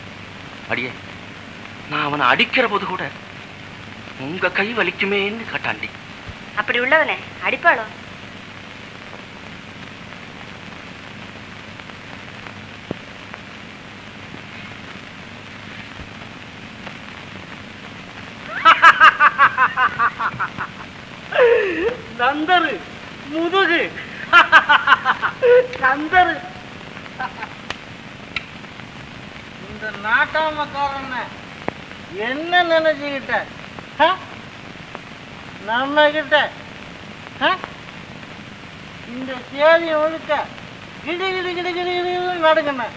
அடியே, நான் அவனை அடிக்கிற போது கூட உங்க கை வலிக்குமேன்னு கேட்டாண்டி. அப்படி உள்ளவனே அடிப்பாளோ? சந்தரு முதுகு சந்தரு இந்த நாட்டாமக்காரன் என்ன நினைச்சுக்கிட்ட நம்ம கிட்ட இந்த சேதி ஒழுக்க கிடு கிடு கிடு கிடு கிடு நடக்குண்ண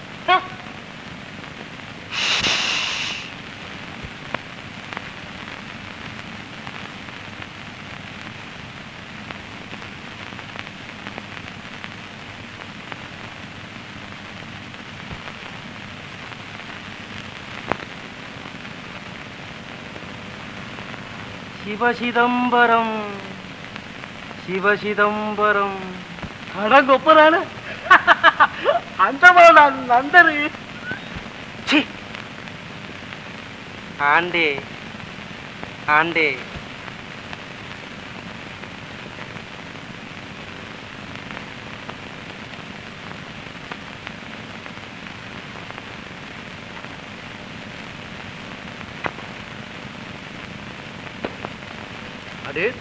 சிவசிதம்பரம் சிவசிதம்பரம் அட கொப்பரான அந்த நான் நந்தரு சி ஆண்டே ஆண்டே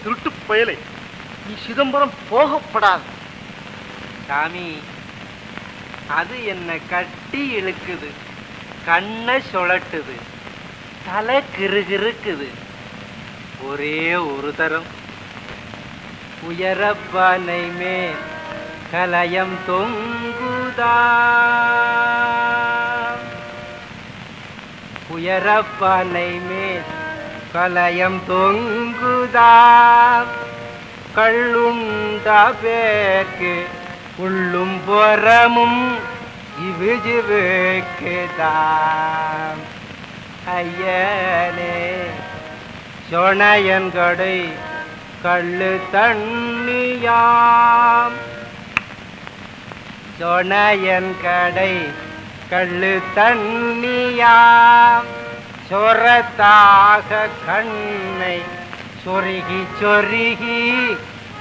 திருட்டு பயலை நீ சிதம்பரம் போகப்படாது சாமி. அது என்ன கட்டி இழுக்குது, கண்ணை சுழட்டுது, தலை கிறுகிறுக்குது. ஒரே ஒரு தரம் உயரப்பானை மேல் கலயம் தொங்குதா, உயரப்பானை மேல் கலயம் தொங்குதா, கள்ளுண்ட பேர்க்கு உள்ளும் புறமும் இவிஜிவுக்குதாம். ஐயனே சொனையன் கடை கள்ளு தண்ணியாம், சொனையன் கடை கள்ளு தண்ணியாம், சொரத்தாக கண்ணை சொருகி சொருகி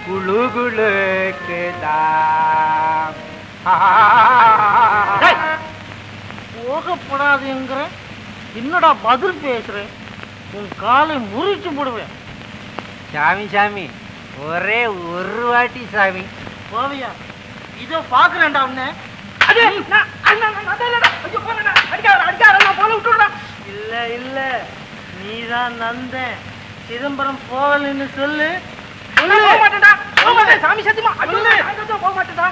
குழு குழுக்குதான். போகப்படாதுங்கிற என்னடா பதில் பேசுறேன், உன் காலை முறிச்சு போடுவேன். சாமி சாமி ஒரே ஒரு வாட்டி சாமி போவியா? இதோ பாக்குறேன்டா உன்ன. இல்ல இல்ல நீதான் நந்தேன், சிதம்பரம் போகலன்னு சொல்லு. சாமி சத்தியமா போக மாட்டேடா.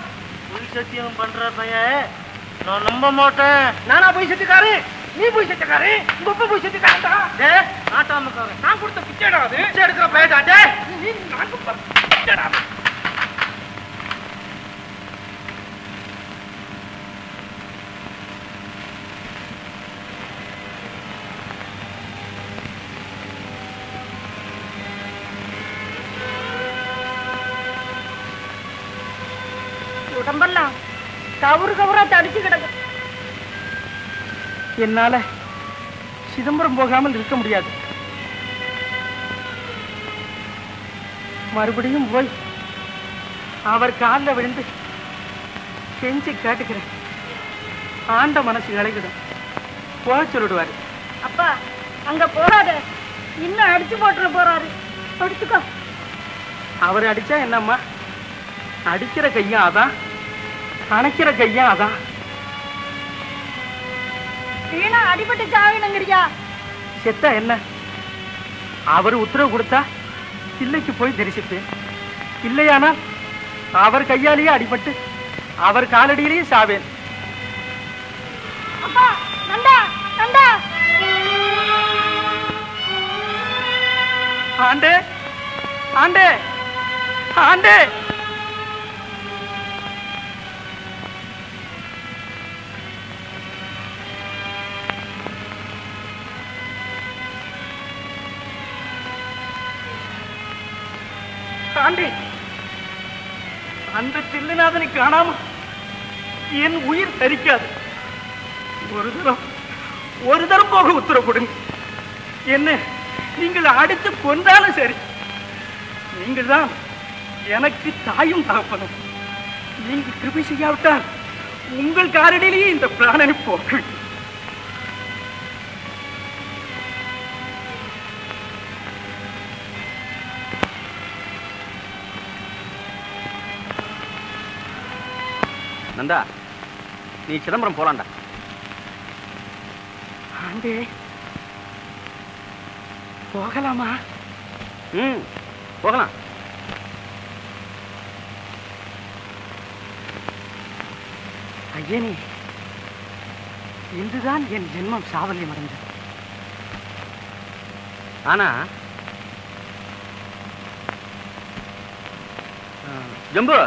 பொய் சத்தியம் பண்ற பையன் நான் நம்ப மாட்டேன். நானா பொய் சத்தியக்காரு? நீ பொய் சத்தியக்காரு, உங்க அப்பா பொய் சத்தியக்காரன்டா. நாட்டாமக்காரன் நான் கொடுத்த பிச்சைடா, அது பிச்சை எடுக்கிற பையன்டா. நீ நான் பிச்சைடா. உடம்பெல்லாம் கவுறு கவுரா தடிச்சு கிடக்கு. என்னால சிதம்பரம் போகாமல் இருக்க முடியாது. மறுபடியும் போய் அவர் காலில் விழுந்து கெஞ்சி கேட்டுக்கிறேன். ஆண்ட மனசு கலைக்கிடும், போக சொல்லிடுவாரு. அப்பா அங்க போகாத, இன்னும் அடிச்சு போட்டுற போறாரு, அடிச்சுக்கோ. அவர் அடிச்சா என்னம்மா, அடிக்கிற கையும் அதான், அணைக்கிற கையும் அதான். வீணா அடிபட்டு சாவினங்கிறியா? செத்தா என்ன? அவர் உத்தரவு கொடுத்தா பிள்ளைக்கு போய் தரிசிப்பேன், இல்லையானா அவர் கையாலேயே அடிபட்டு அவர் காலடியிலேயே சாவேன். அப்பா நந்தா நந்தா. ஆண்டே ஆண்டே ஆண்டே. அந்த தில்லைநாதனை காணாம என் உயிர் தரிக்காது. ஒரு தரம் போக உத்தரவு கொடுங்க. என்ன நீங்கள் அடுத்து கொண்டாலும் சரி, நீங்கள் தான் எனக்கு தாயும் தகப்பனும். நீங்கள் கிருபை செய்யாவிட்டால் உங்கள் காரடியிலேயே இந்த பிராணனை போக்கு. نندا، نيجي سلمبرم بولانا. عندي. بوكلا ما. بوكلا. أجيني. إندزان ين جنمم سافلي مرند. أنا. جنبو.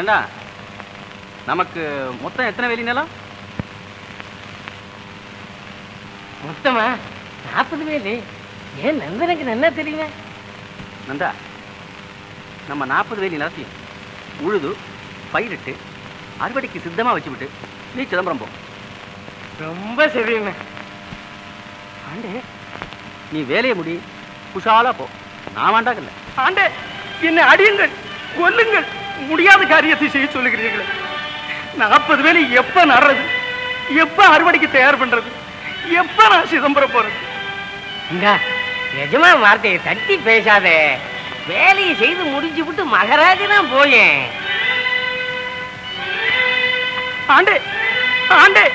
ஏண்டா நமக்கு மொத்தம் எத்தனை வேலி நிலம் மொத்தமா 40 வேலி ஏன் நந்தனுக்கு நல்லா தெரியுங்க நந்தா நம்ம 40 வேலி நிலத்தையும் உழுது பயிரிட்டு அறுவடைக்கு சித்தமா வச்சுவிட்டு நீ சிதம்பரம் போ ரொம்ப சரிங்க ஆண்டே நீ வேலையை முடி குஷாலா போ நான் வேண்டாக்கல ஆண்டே என்ன அடியுங்கள் கொல்லுங்கள் முடியாத காரியத்தை செய்ய சொல்லுகிறீர்களே 40 வேலி எப்ப நடறது எப்ப அறுவடைக்கு தயார் பண்றது எப்ப நான் சிதம்பரம் போறது எஜமான் வார்த்தையை தட்டி பேசாத வேலையை செய்து முடிஞ்சு விட்டு மகாராஜனா போயேன் ஆண்டே ஆண்டே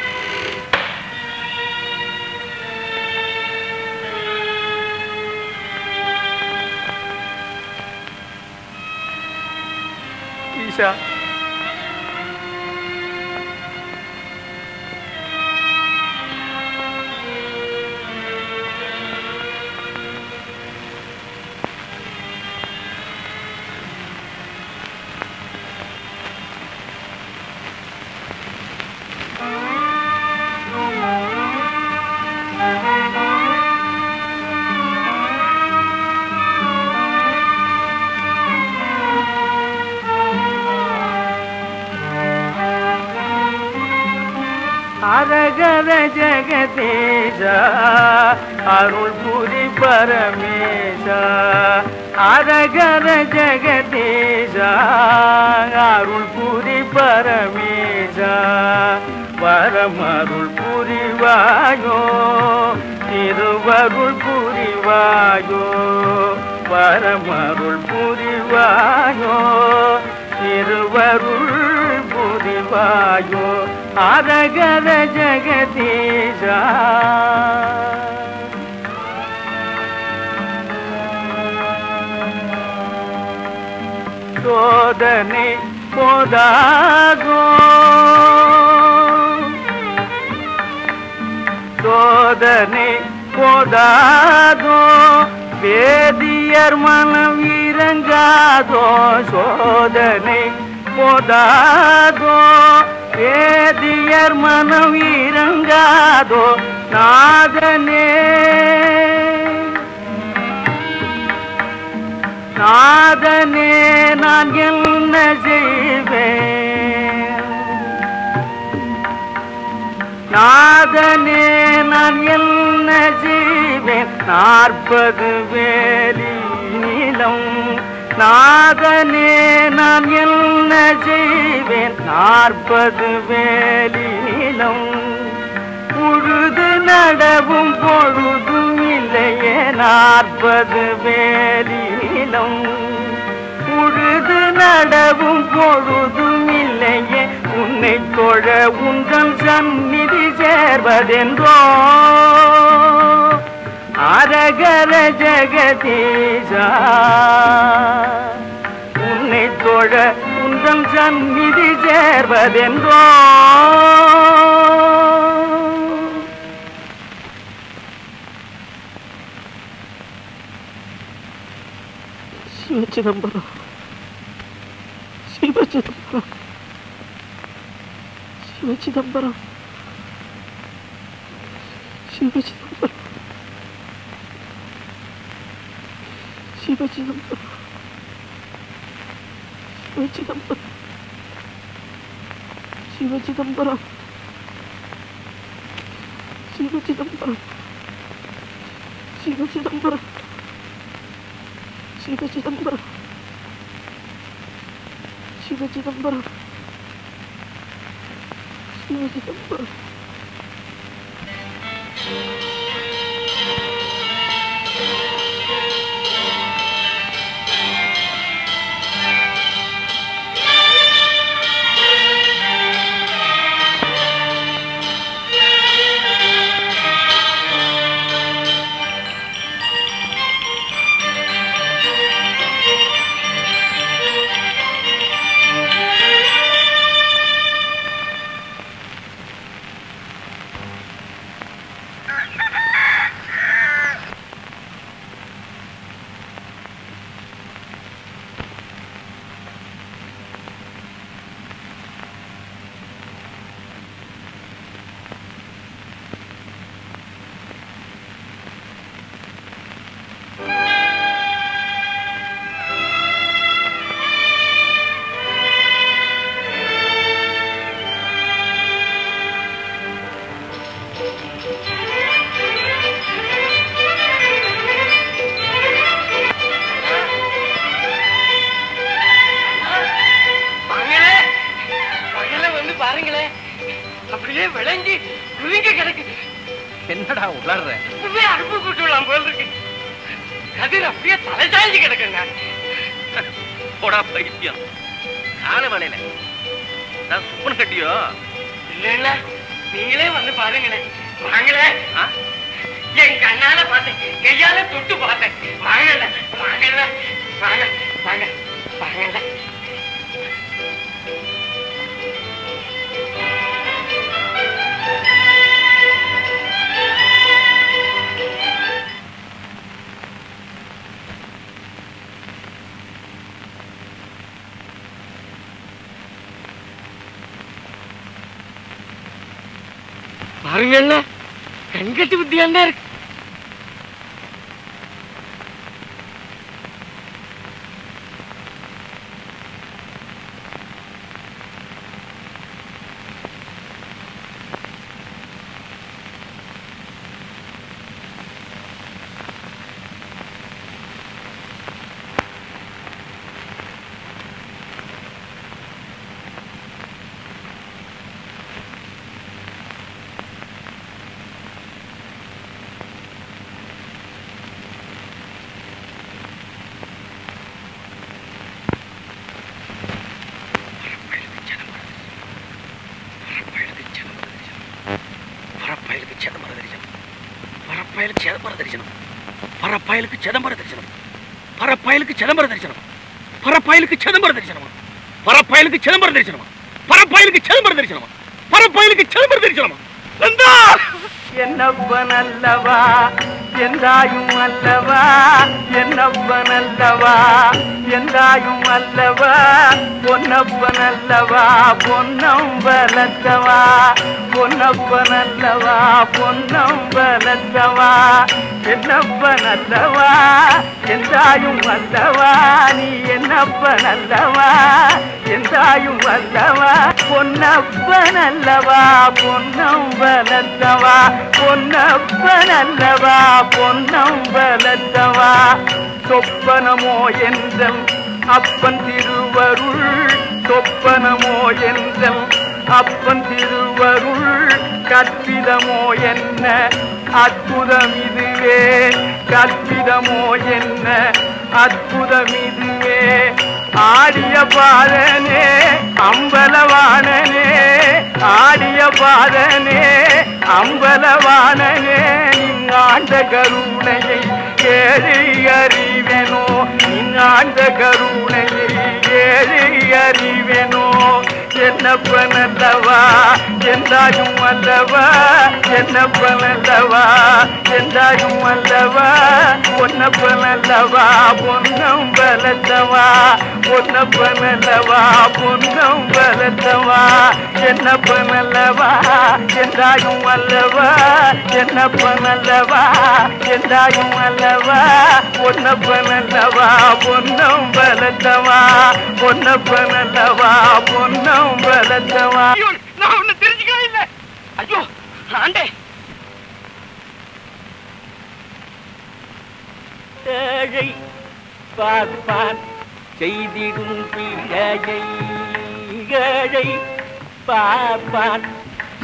ஜகதேஷா அருள்புரி பரமேஷா அரகர ஜகதேஷா அருள்புரி பரமேஷா பரமருள் புரிவாயோ திருவருள் புரிவாயோ பரமருள் புரிவாயோ திருவருள் புரிவாயோ அரகர ஜகதீஷா சோதனை போதாகோ சோதனை போதாகோ வேதியர் மனம் இறங்காதோ சோதனை போதாகோ வேதியர் மனம் இறங்காதோ நாதனே நாதனே நான் என்ன செய்வேன் நாதனே நான் என்ன செய்வேன் 40 வேலி நிலம் நாதனே நான் என்ன செய்வேன் 40 வேலி நிலம் உழுது நடவும் பொழுதும் இல்லையே 40 வேலி நிலம் உழுது நடவும் பொழுதும் இல்லையே உன்னை தொழ உங்கள் சந்நிதி சேர்வதென்றோ அரகர ஜகதீஷா உன்னை தொழ உந்தன் சந்நிதி சேர்வதென்றோ சிவச்சிதம்பரம் சிவச்சிதம்பரம் சிவச்சிதம்பரம் சிவச்சிதம்பரம் சிவச்சிதம்பரம் சிவச்சிதம்பரம் சிவச்சிதம்பரம் சிவச்சிதம்பரம் சிவச்சிதம்பரம் சிவச்சிதம்பரம் சிவச்சிதம்பரம் சிவச்சிதம்பரம் பாருங்களேன் அப்படியே விளைஞ்சி குவிங்க கிடக்குது. என்னடா உளர்ற? அறுப்பு கூட்டுலாம் போல இருக்கு. கதிர் அப்படியே தலை சாய்ஞ்சு கிடக்குங்க. போடா பைத்தியம். ஆன வேலையில நான் சுப்பன் கட்டியோ இல்ல நீங்களே வந்து பாருங்களேன். வாங்களேன், என் கண்ணால பார்த்தேன், கையால தொட்டு பார்த்தேன். வாங்கல வாங்கல வாங்க வாங்க வாங்கல. பாருங்கண்ணா, கண்கட்டு புத்தியாண்டா இருக்கு. பரப்பாயலுக்கு சிதம்பர தரிசனம், பரப்பாயலுக்கு சிதம்பர தரிசனம், பரப்பாயலுக்கு சிதம்பர தரிசனமா, பரப்பாயலுக்கு சிதம்பர தரிசனமா, பரப்பாயலுக்கு சிதம்பர தரிசனமா, பரப்பாயலுக்கு சிதம்பர தரிசனமா. என்னப்பன் அல்லவா என்றாயும் அல்லவா, என்னப்பன் அல்லவா என்றாயும் அல்லவா, பொன்னப்பன் அல்லவா பொன்னம்பலத்தவா, பொன்னப்பன் அல்லவா பொன்னம்பலத்தவா, என்னப்பன் அல்லவா என்றாயும் அல்லவா, நீ என்னப்பன் அல்லவா என்றாயும் அல்லவா, பொன்னப்பன் அல்லவா பொன்னம்பலத்தவா, பொன்னப்பன் அல்லவா பொன்னம்பலத்தவா. சொப்பனமோ என்றல் அப்பன் திருவருள், சொப்பனமோ என்றல் அப்பன் திருவருள், கற்பிதமோ என்ன அற்புதம் இதுவே, கற்பிதமோ என்ன அற்புதம் இதுவே, ஆடிய பாதனே அம்பலவானனே, ஆடிய பாதனே அம்பலவானனே, நின்னாண்ட கருணையை ஏழை அறிவேனோ, நின்னாண்ட கருணையை ஏழை அறிவேனோ, என்னப்பன் அல்லவா என்றாயும் அல்லவா, என்னப்பன் அல்லவா என்றாயும் அல்லவா, பொன்னப்பன் அல்லவா பொன்னம்பலத்தவா, பொன்னப்பன் அல்லவா பொன்னம்பலத்தவா, என்னப்பன் அல்லவா என்றாயும் அல்லவா, என்னப்பன் அல்லவா என்றாயும் அல்லவா, பொன்னப்பன் அல்லவா பொன்னம்பலத்தவா, பொன்னப்பன் அல்லவா பொன்னம். ஐயோ, நான் உன்னை தெரிஞ்சுக்கவே இல்லை. ஐயோ ஆண்டே, தேகை பார்ப்பான் செய்திடும் பிழையை, தேகை பார்ப்பான்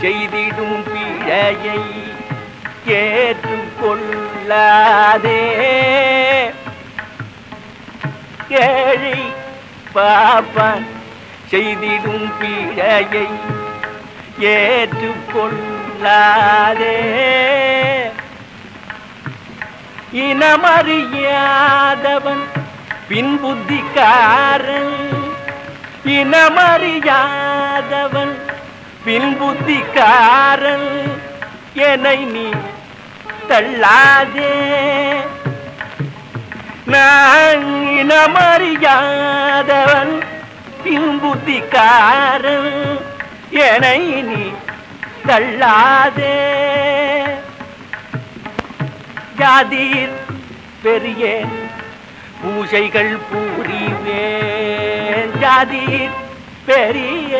செய்திடும் பிழையை கேட்டுக்கொள்ளாதே, தேகை பார்ப்பான் செய்திடும் பிழையை ஏற்றுக்கொள்ளாதே, இனமறியாதவன் பின்புத்திக்காரன், இனமறியாதவன் பின்புத்திக்காரன், என்னை நீ தள்ளாதே, நான் இனமறியாதவன் பின்புத்திக்காரன், என்னை நீ தள்ளாதே, ஜாதீர் பெரிய பூஜைகள் பூரிவேன், ஜாதீர் பெரிய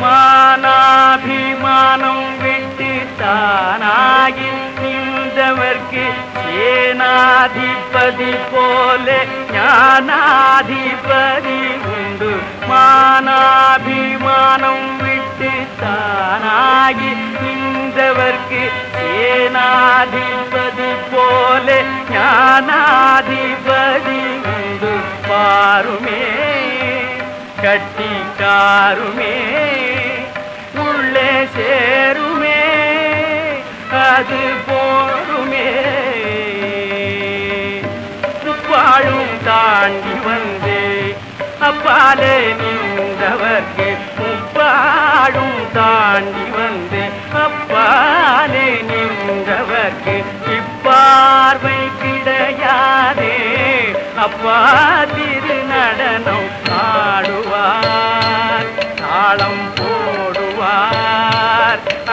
மானாபிமானம் விட்டு தானாகி நின்றவர்க்கு சேனாதிபதி போல ஞானாதிபதி உண்டு மானாபிமானம் விட்டு தானாகி நின்றவர்க்கு சேனாதிபதி போல ஞானாதிபதி உண்டு பாருமே கட்டிக்காருமே உள்ளே சேருமே அது போருமே முப்பாலும் தாண்டி வந்தே அப்பாலே நின்றவர்க்கு முப்பாலும் தாண்டி வந்தே அப்பாலே நின்றவர்க்கு இப்பார்வை கிடையாதே அப்பா திரு நடனம் ஆடுவார் தாளம் போடுவார்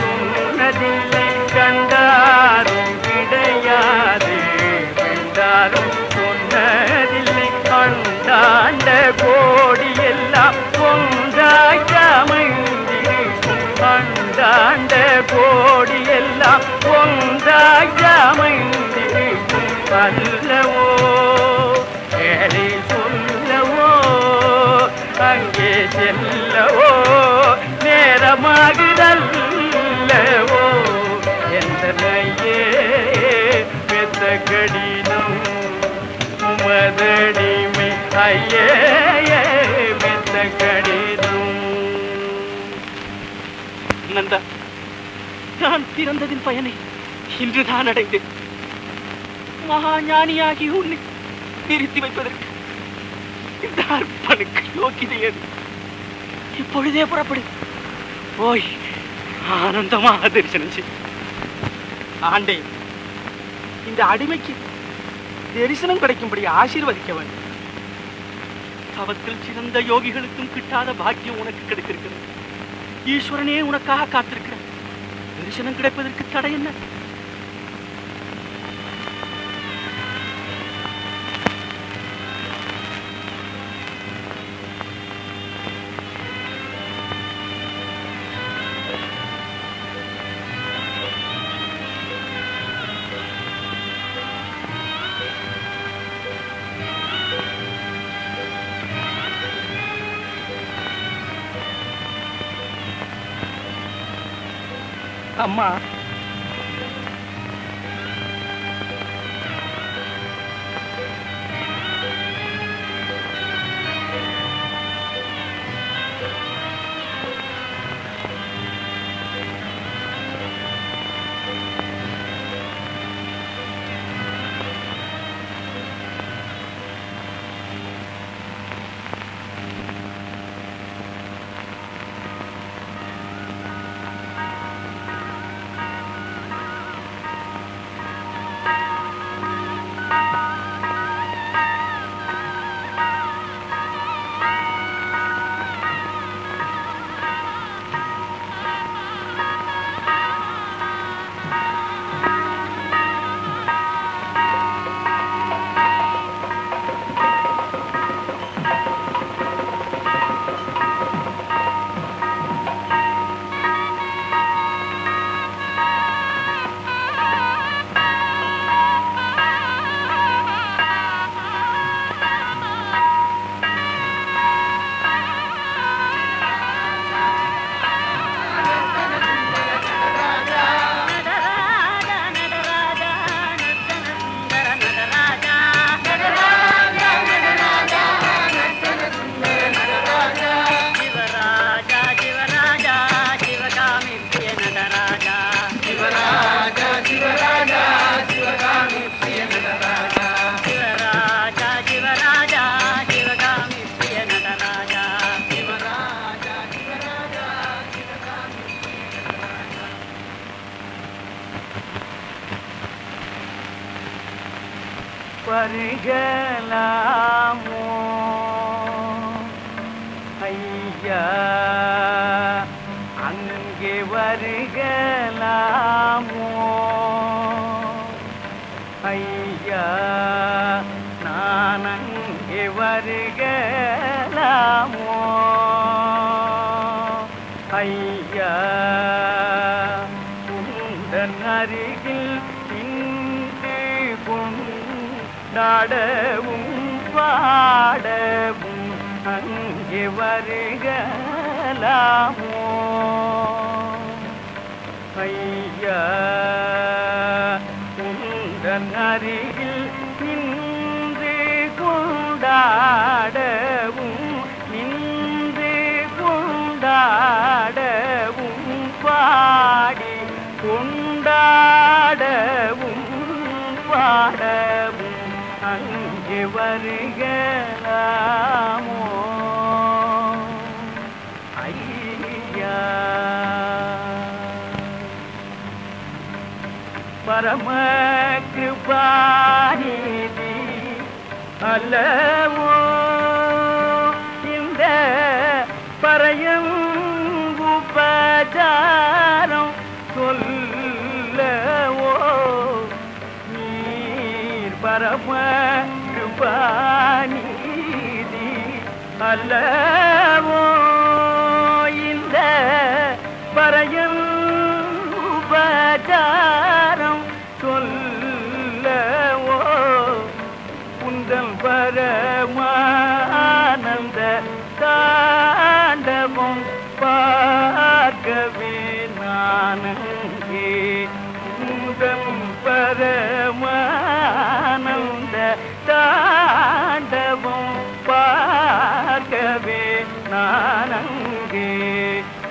சொன்னதில்லை கண்டாரும் கிடையாது வெண்டாரும் சொன்னதில்லை கண்டாண்ட கோடியெல்லாம் ஒன்றாயமைந்திருக்கும் கண்டாண்ட கோடியெல்லாம் ஒன்றாயமைந்திருக்கும் அல்லவோ வேலை சொல்லவோ அங்கே செல்லவோ நேரமாகுதல் நந்தா, நான் பிறந்ததின் பயனை இன்றுதான் அடைந்தேன். மகா ஞானியாகி உன்னை நிறுத்தி வைப்பதற்கு இந்த அற்பனுக்கு யோக்கியதையது. இப்பொழுதே புறப்படு. ஓய், ஆனந்தமாக தரிசனம் செய். ஆண்டே, இந்த அடிமைக்கு தரிசனம் கிடைக்கும்படி ஆசீர்வதிக்க வேண்டும். தவத்தில் சிறந்த யோகிகளுக்கும் கிட்டாத பாக்கியம் உனக்கு கிடைத்திருக்கிறது. ஈஸ்வரனே உனக்காக காத்திருக்கிறார். தரிசனம் கிடைப்பதற்கு தடை என்ன? அம்மா,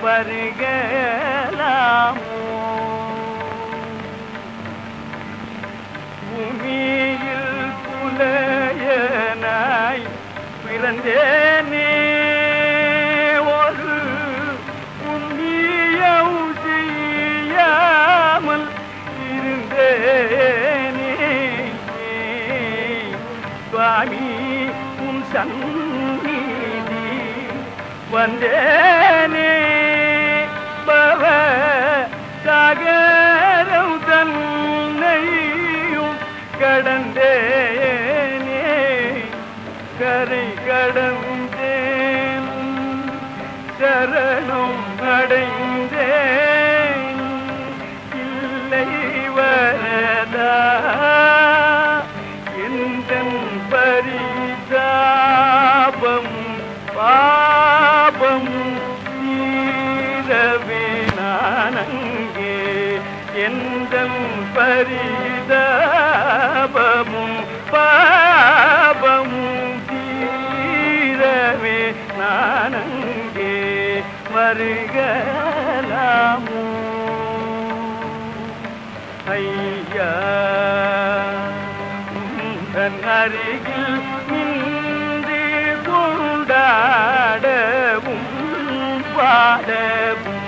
வருகல تنيدي ونداني بابا ساقرو تنييم كدنديني كري كدندين سرنو مدندين إلي وردا பாபம் தீரவே நான் அங்கே எந்தம் பரிதாபமும் பாபம் தீரவே நான் அங்கே மறுகலாமோ ஐயா தன் அருகில் பாடவும் பாடவும்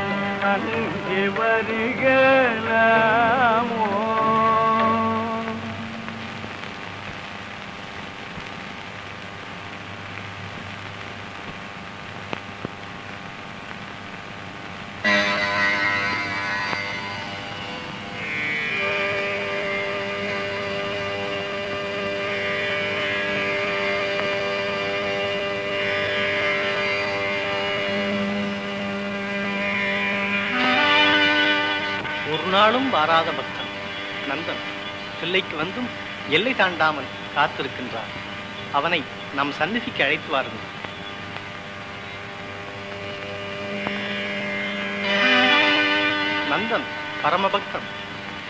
அங்கே வருகலாமோ நாளும் வாராத பக்தன் நந்தன் பிள்ளைக்கு வந்தும் எல்லை தாண்டாமல் காத்திருக்கின்றான். அவனை நம் சந்நிதிக்கு அழைத்து வாருங்கள். நந்தன் பரமபக்தன்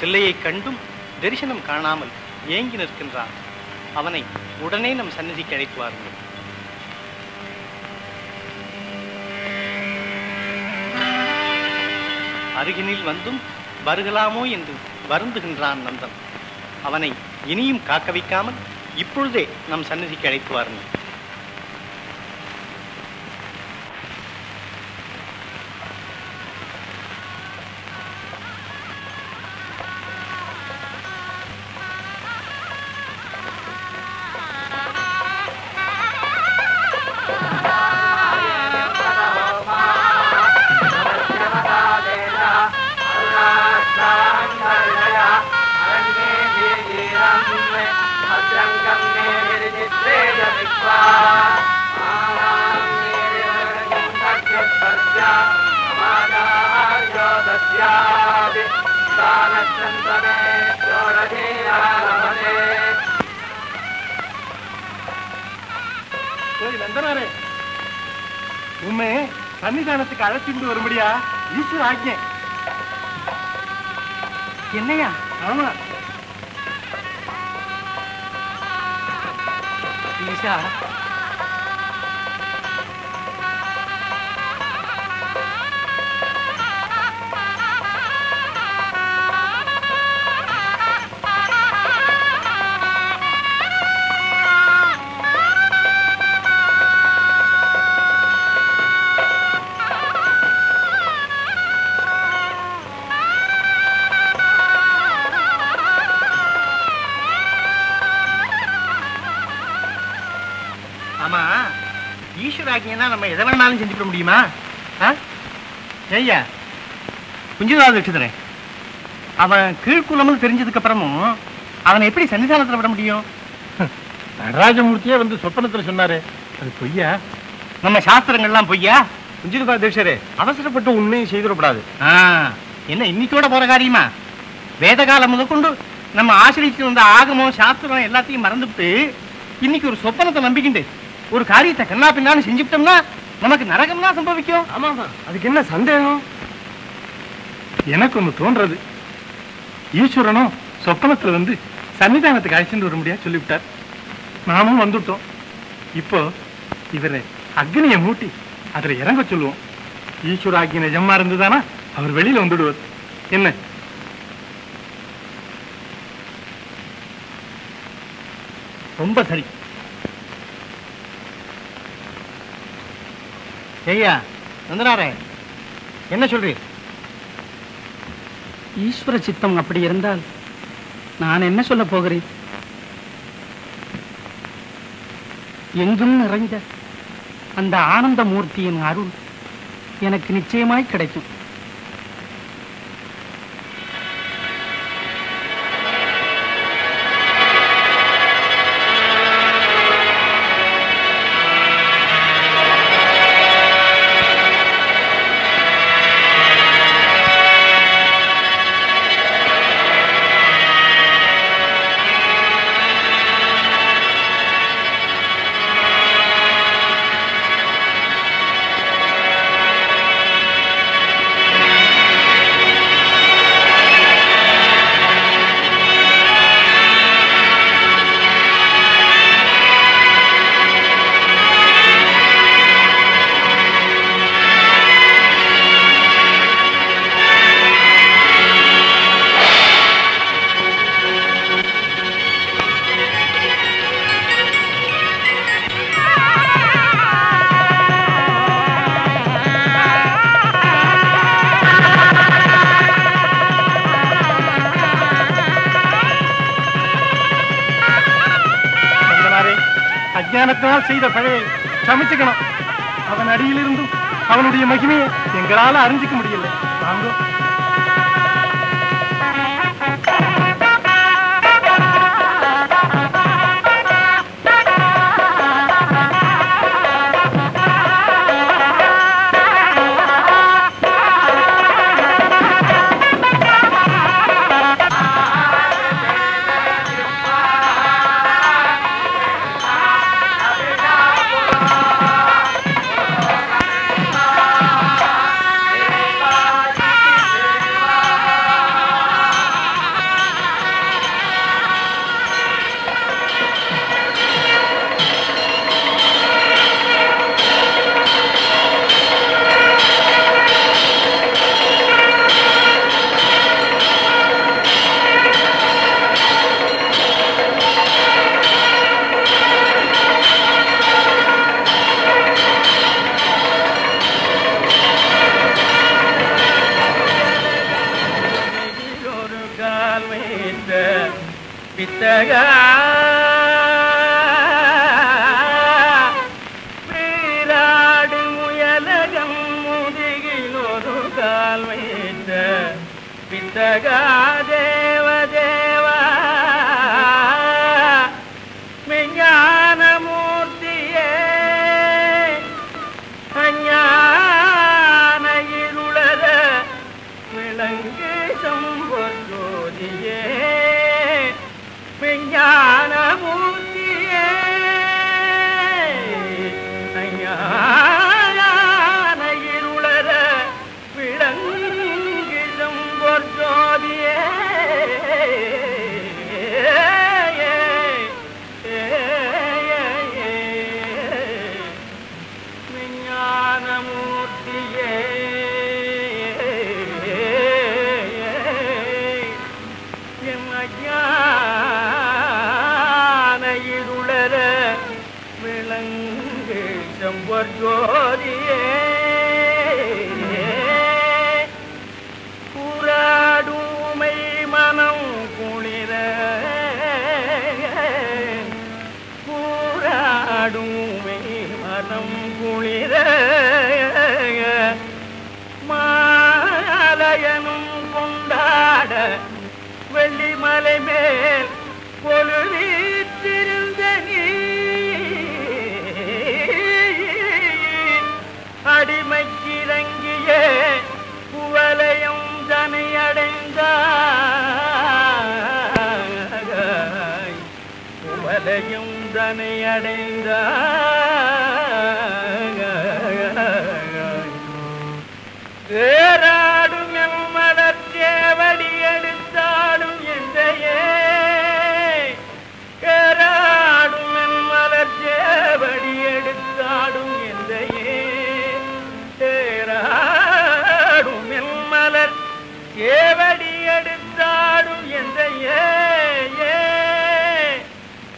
பிள்ளையை கண்டும் தரிசனம் காணாமல் ஏங்கி நிற்கின்றான். அவனை உடனே நம் சந்நிதிக்கு அழைத்து வாருங்கள். அருகினில் வந்தும் வருகலாமோ என்று வருந்துகின்றான் நந்தன். அவனை இனியும் காக்க வைக்காமல் இப்பொழுதே நம் சந்நிதிக்கு அழைத்து வாருங்கள். உண்மை சன்னிதானத்துக்கு அழைச்சிட்டு வரும்படியா ஈஸ்வர ஆக்ஞை. என்னையா? ஆமா ஈஷா, நம்ம எதை வேணாலும் செஞ்சுக்க முடியுமா? ஐயா குஞ்சுதாவது வச்சுதுறேன். அவன் கீழ்குலம்னு தெரிஞ்சதுக்கு அப்புறமும் அவனை எப்படி சன்னிதானத்தில் விட முடியும்? நடராஜமூர்த்தியே வந்து சொப்பனத்தில் சொன்னாரு. அது பொய்யா? நம்ம சாஸ்திரங்கள்லாம் பொய்யா? குஞ்சுதுவா தீட்சரே, அவசரப்பட்டு உண்மையும் செய்துவிடப்படாது. என்ன இன்னைக்கோட போற காரியமா? வேத காலம் முதற்கொண்டு நம்ம ஆசிரியத்து வந்த ஆகமம் சாஸ்திரம் எல்லாத்தையும் மறந்துவிட்டு இன்னைக்கு ஒரு சொப்பனத்தை நம்பிக்கிண்டு ஒரு காரியத்தை கண்ணா பின்னான்னு செஞ்சுட்டோம்னா நமக்கு நரகம்னா சம்பவிக்கும். ஆமாமா, அதுக்கு என்ன சந்தேகம்? எனக்கு ஒன்று தோன்றது, ஈஸ்வரனும் சொப்பனத்தில் வந்து சன்னிதானத்துக்கு அழைச்சிட்டு வர முடியாது சொல்லிவிட்டார். நாமும் வந்துட்டோம். இப்போ இவரை அக்னியை மூட்டி அதில் இறங்க சொல்லுவோம். ஈஸ்வர அக்னி ஜம்மா இருந்துதானா அவர் வெளியில் வந்துடுவார். என்ன ரொம்ப சரி. ஐயா நந்தனாரே, என்ன சொல்றீர்? ஈஸ்வர சித்தம் அப்படி இருந்தால் நான் என்ன சொல்ல போகிறேன்? எங்கும் நிறைந்த அந்த ஆனந்த மூர்த்தியின் அருள் எனக்கு நிச்சயமாய் கிடைக்கும். செய்த பழையை சமைச்சுக்கணும். அவன் அடியிலிருந்தும் அவனுடைய மகிமையை எங்களால அறிஞ்சிக்க முடியல. வாங்க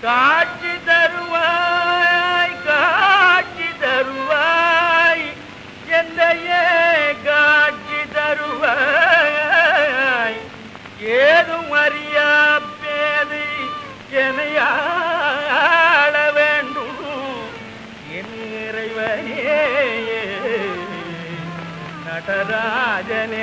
காட்சி தருவாய் نادني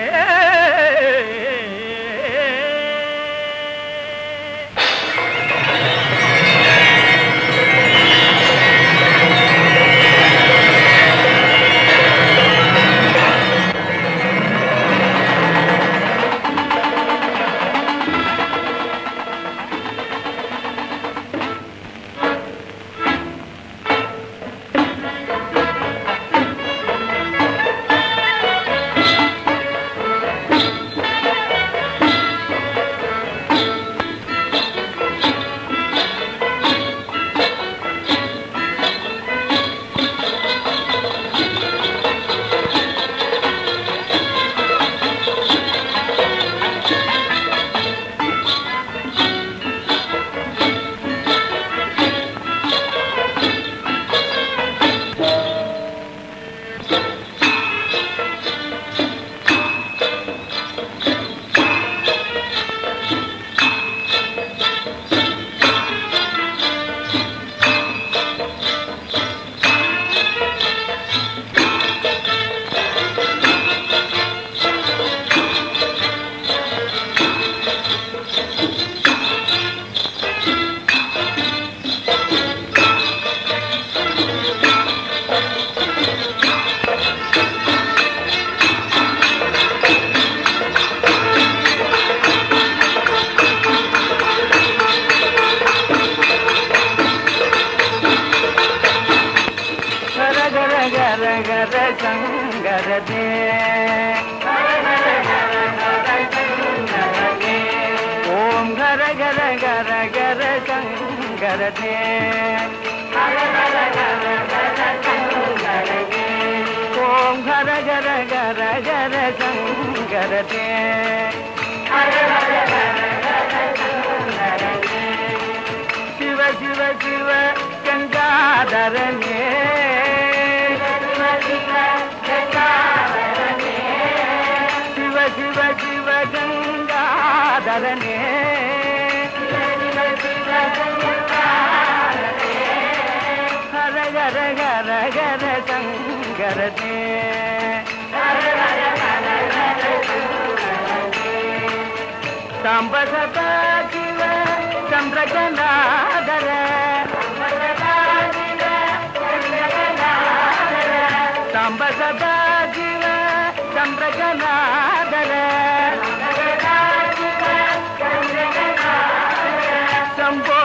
Sambo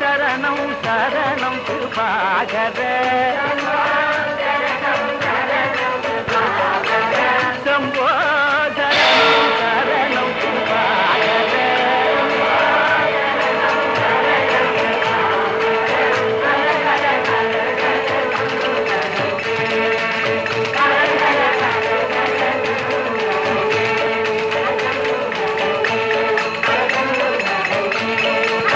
saranam saranam kirpa kare.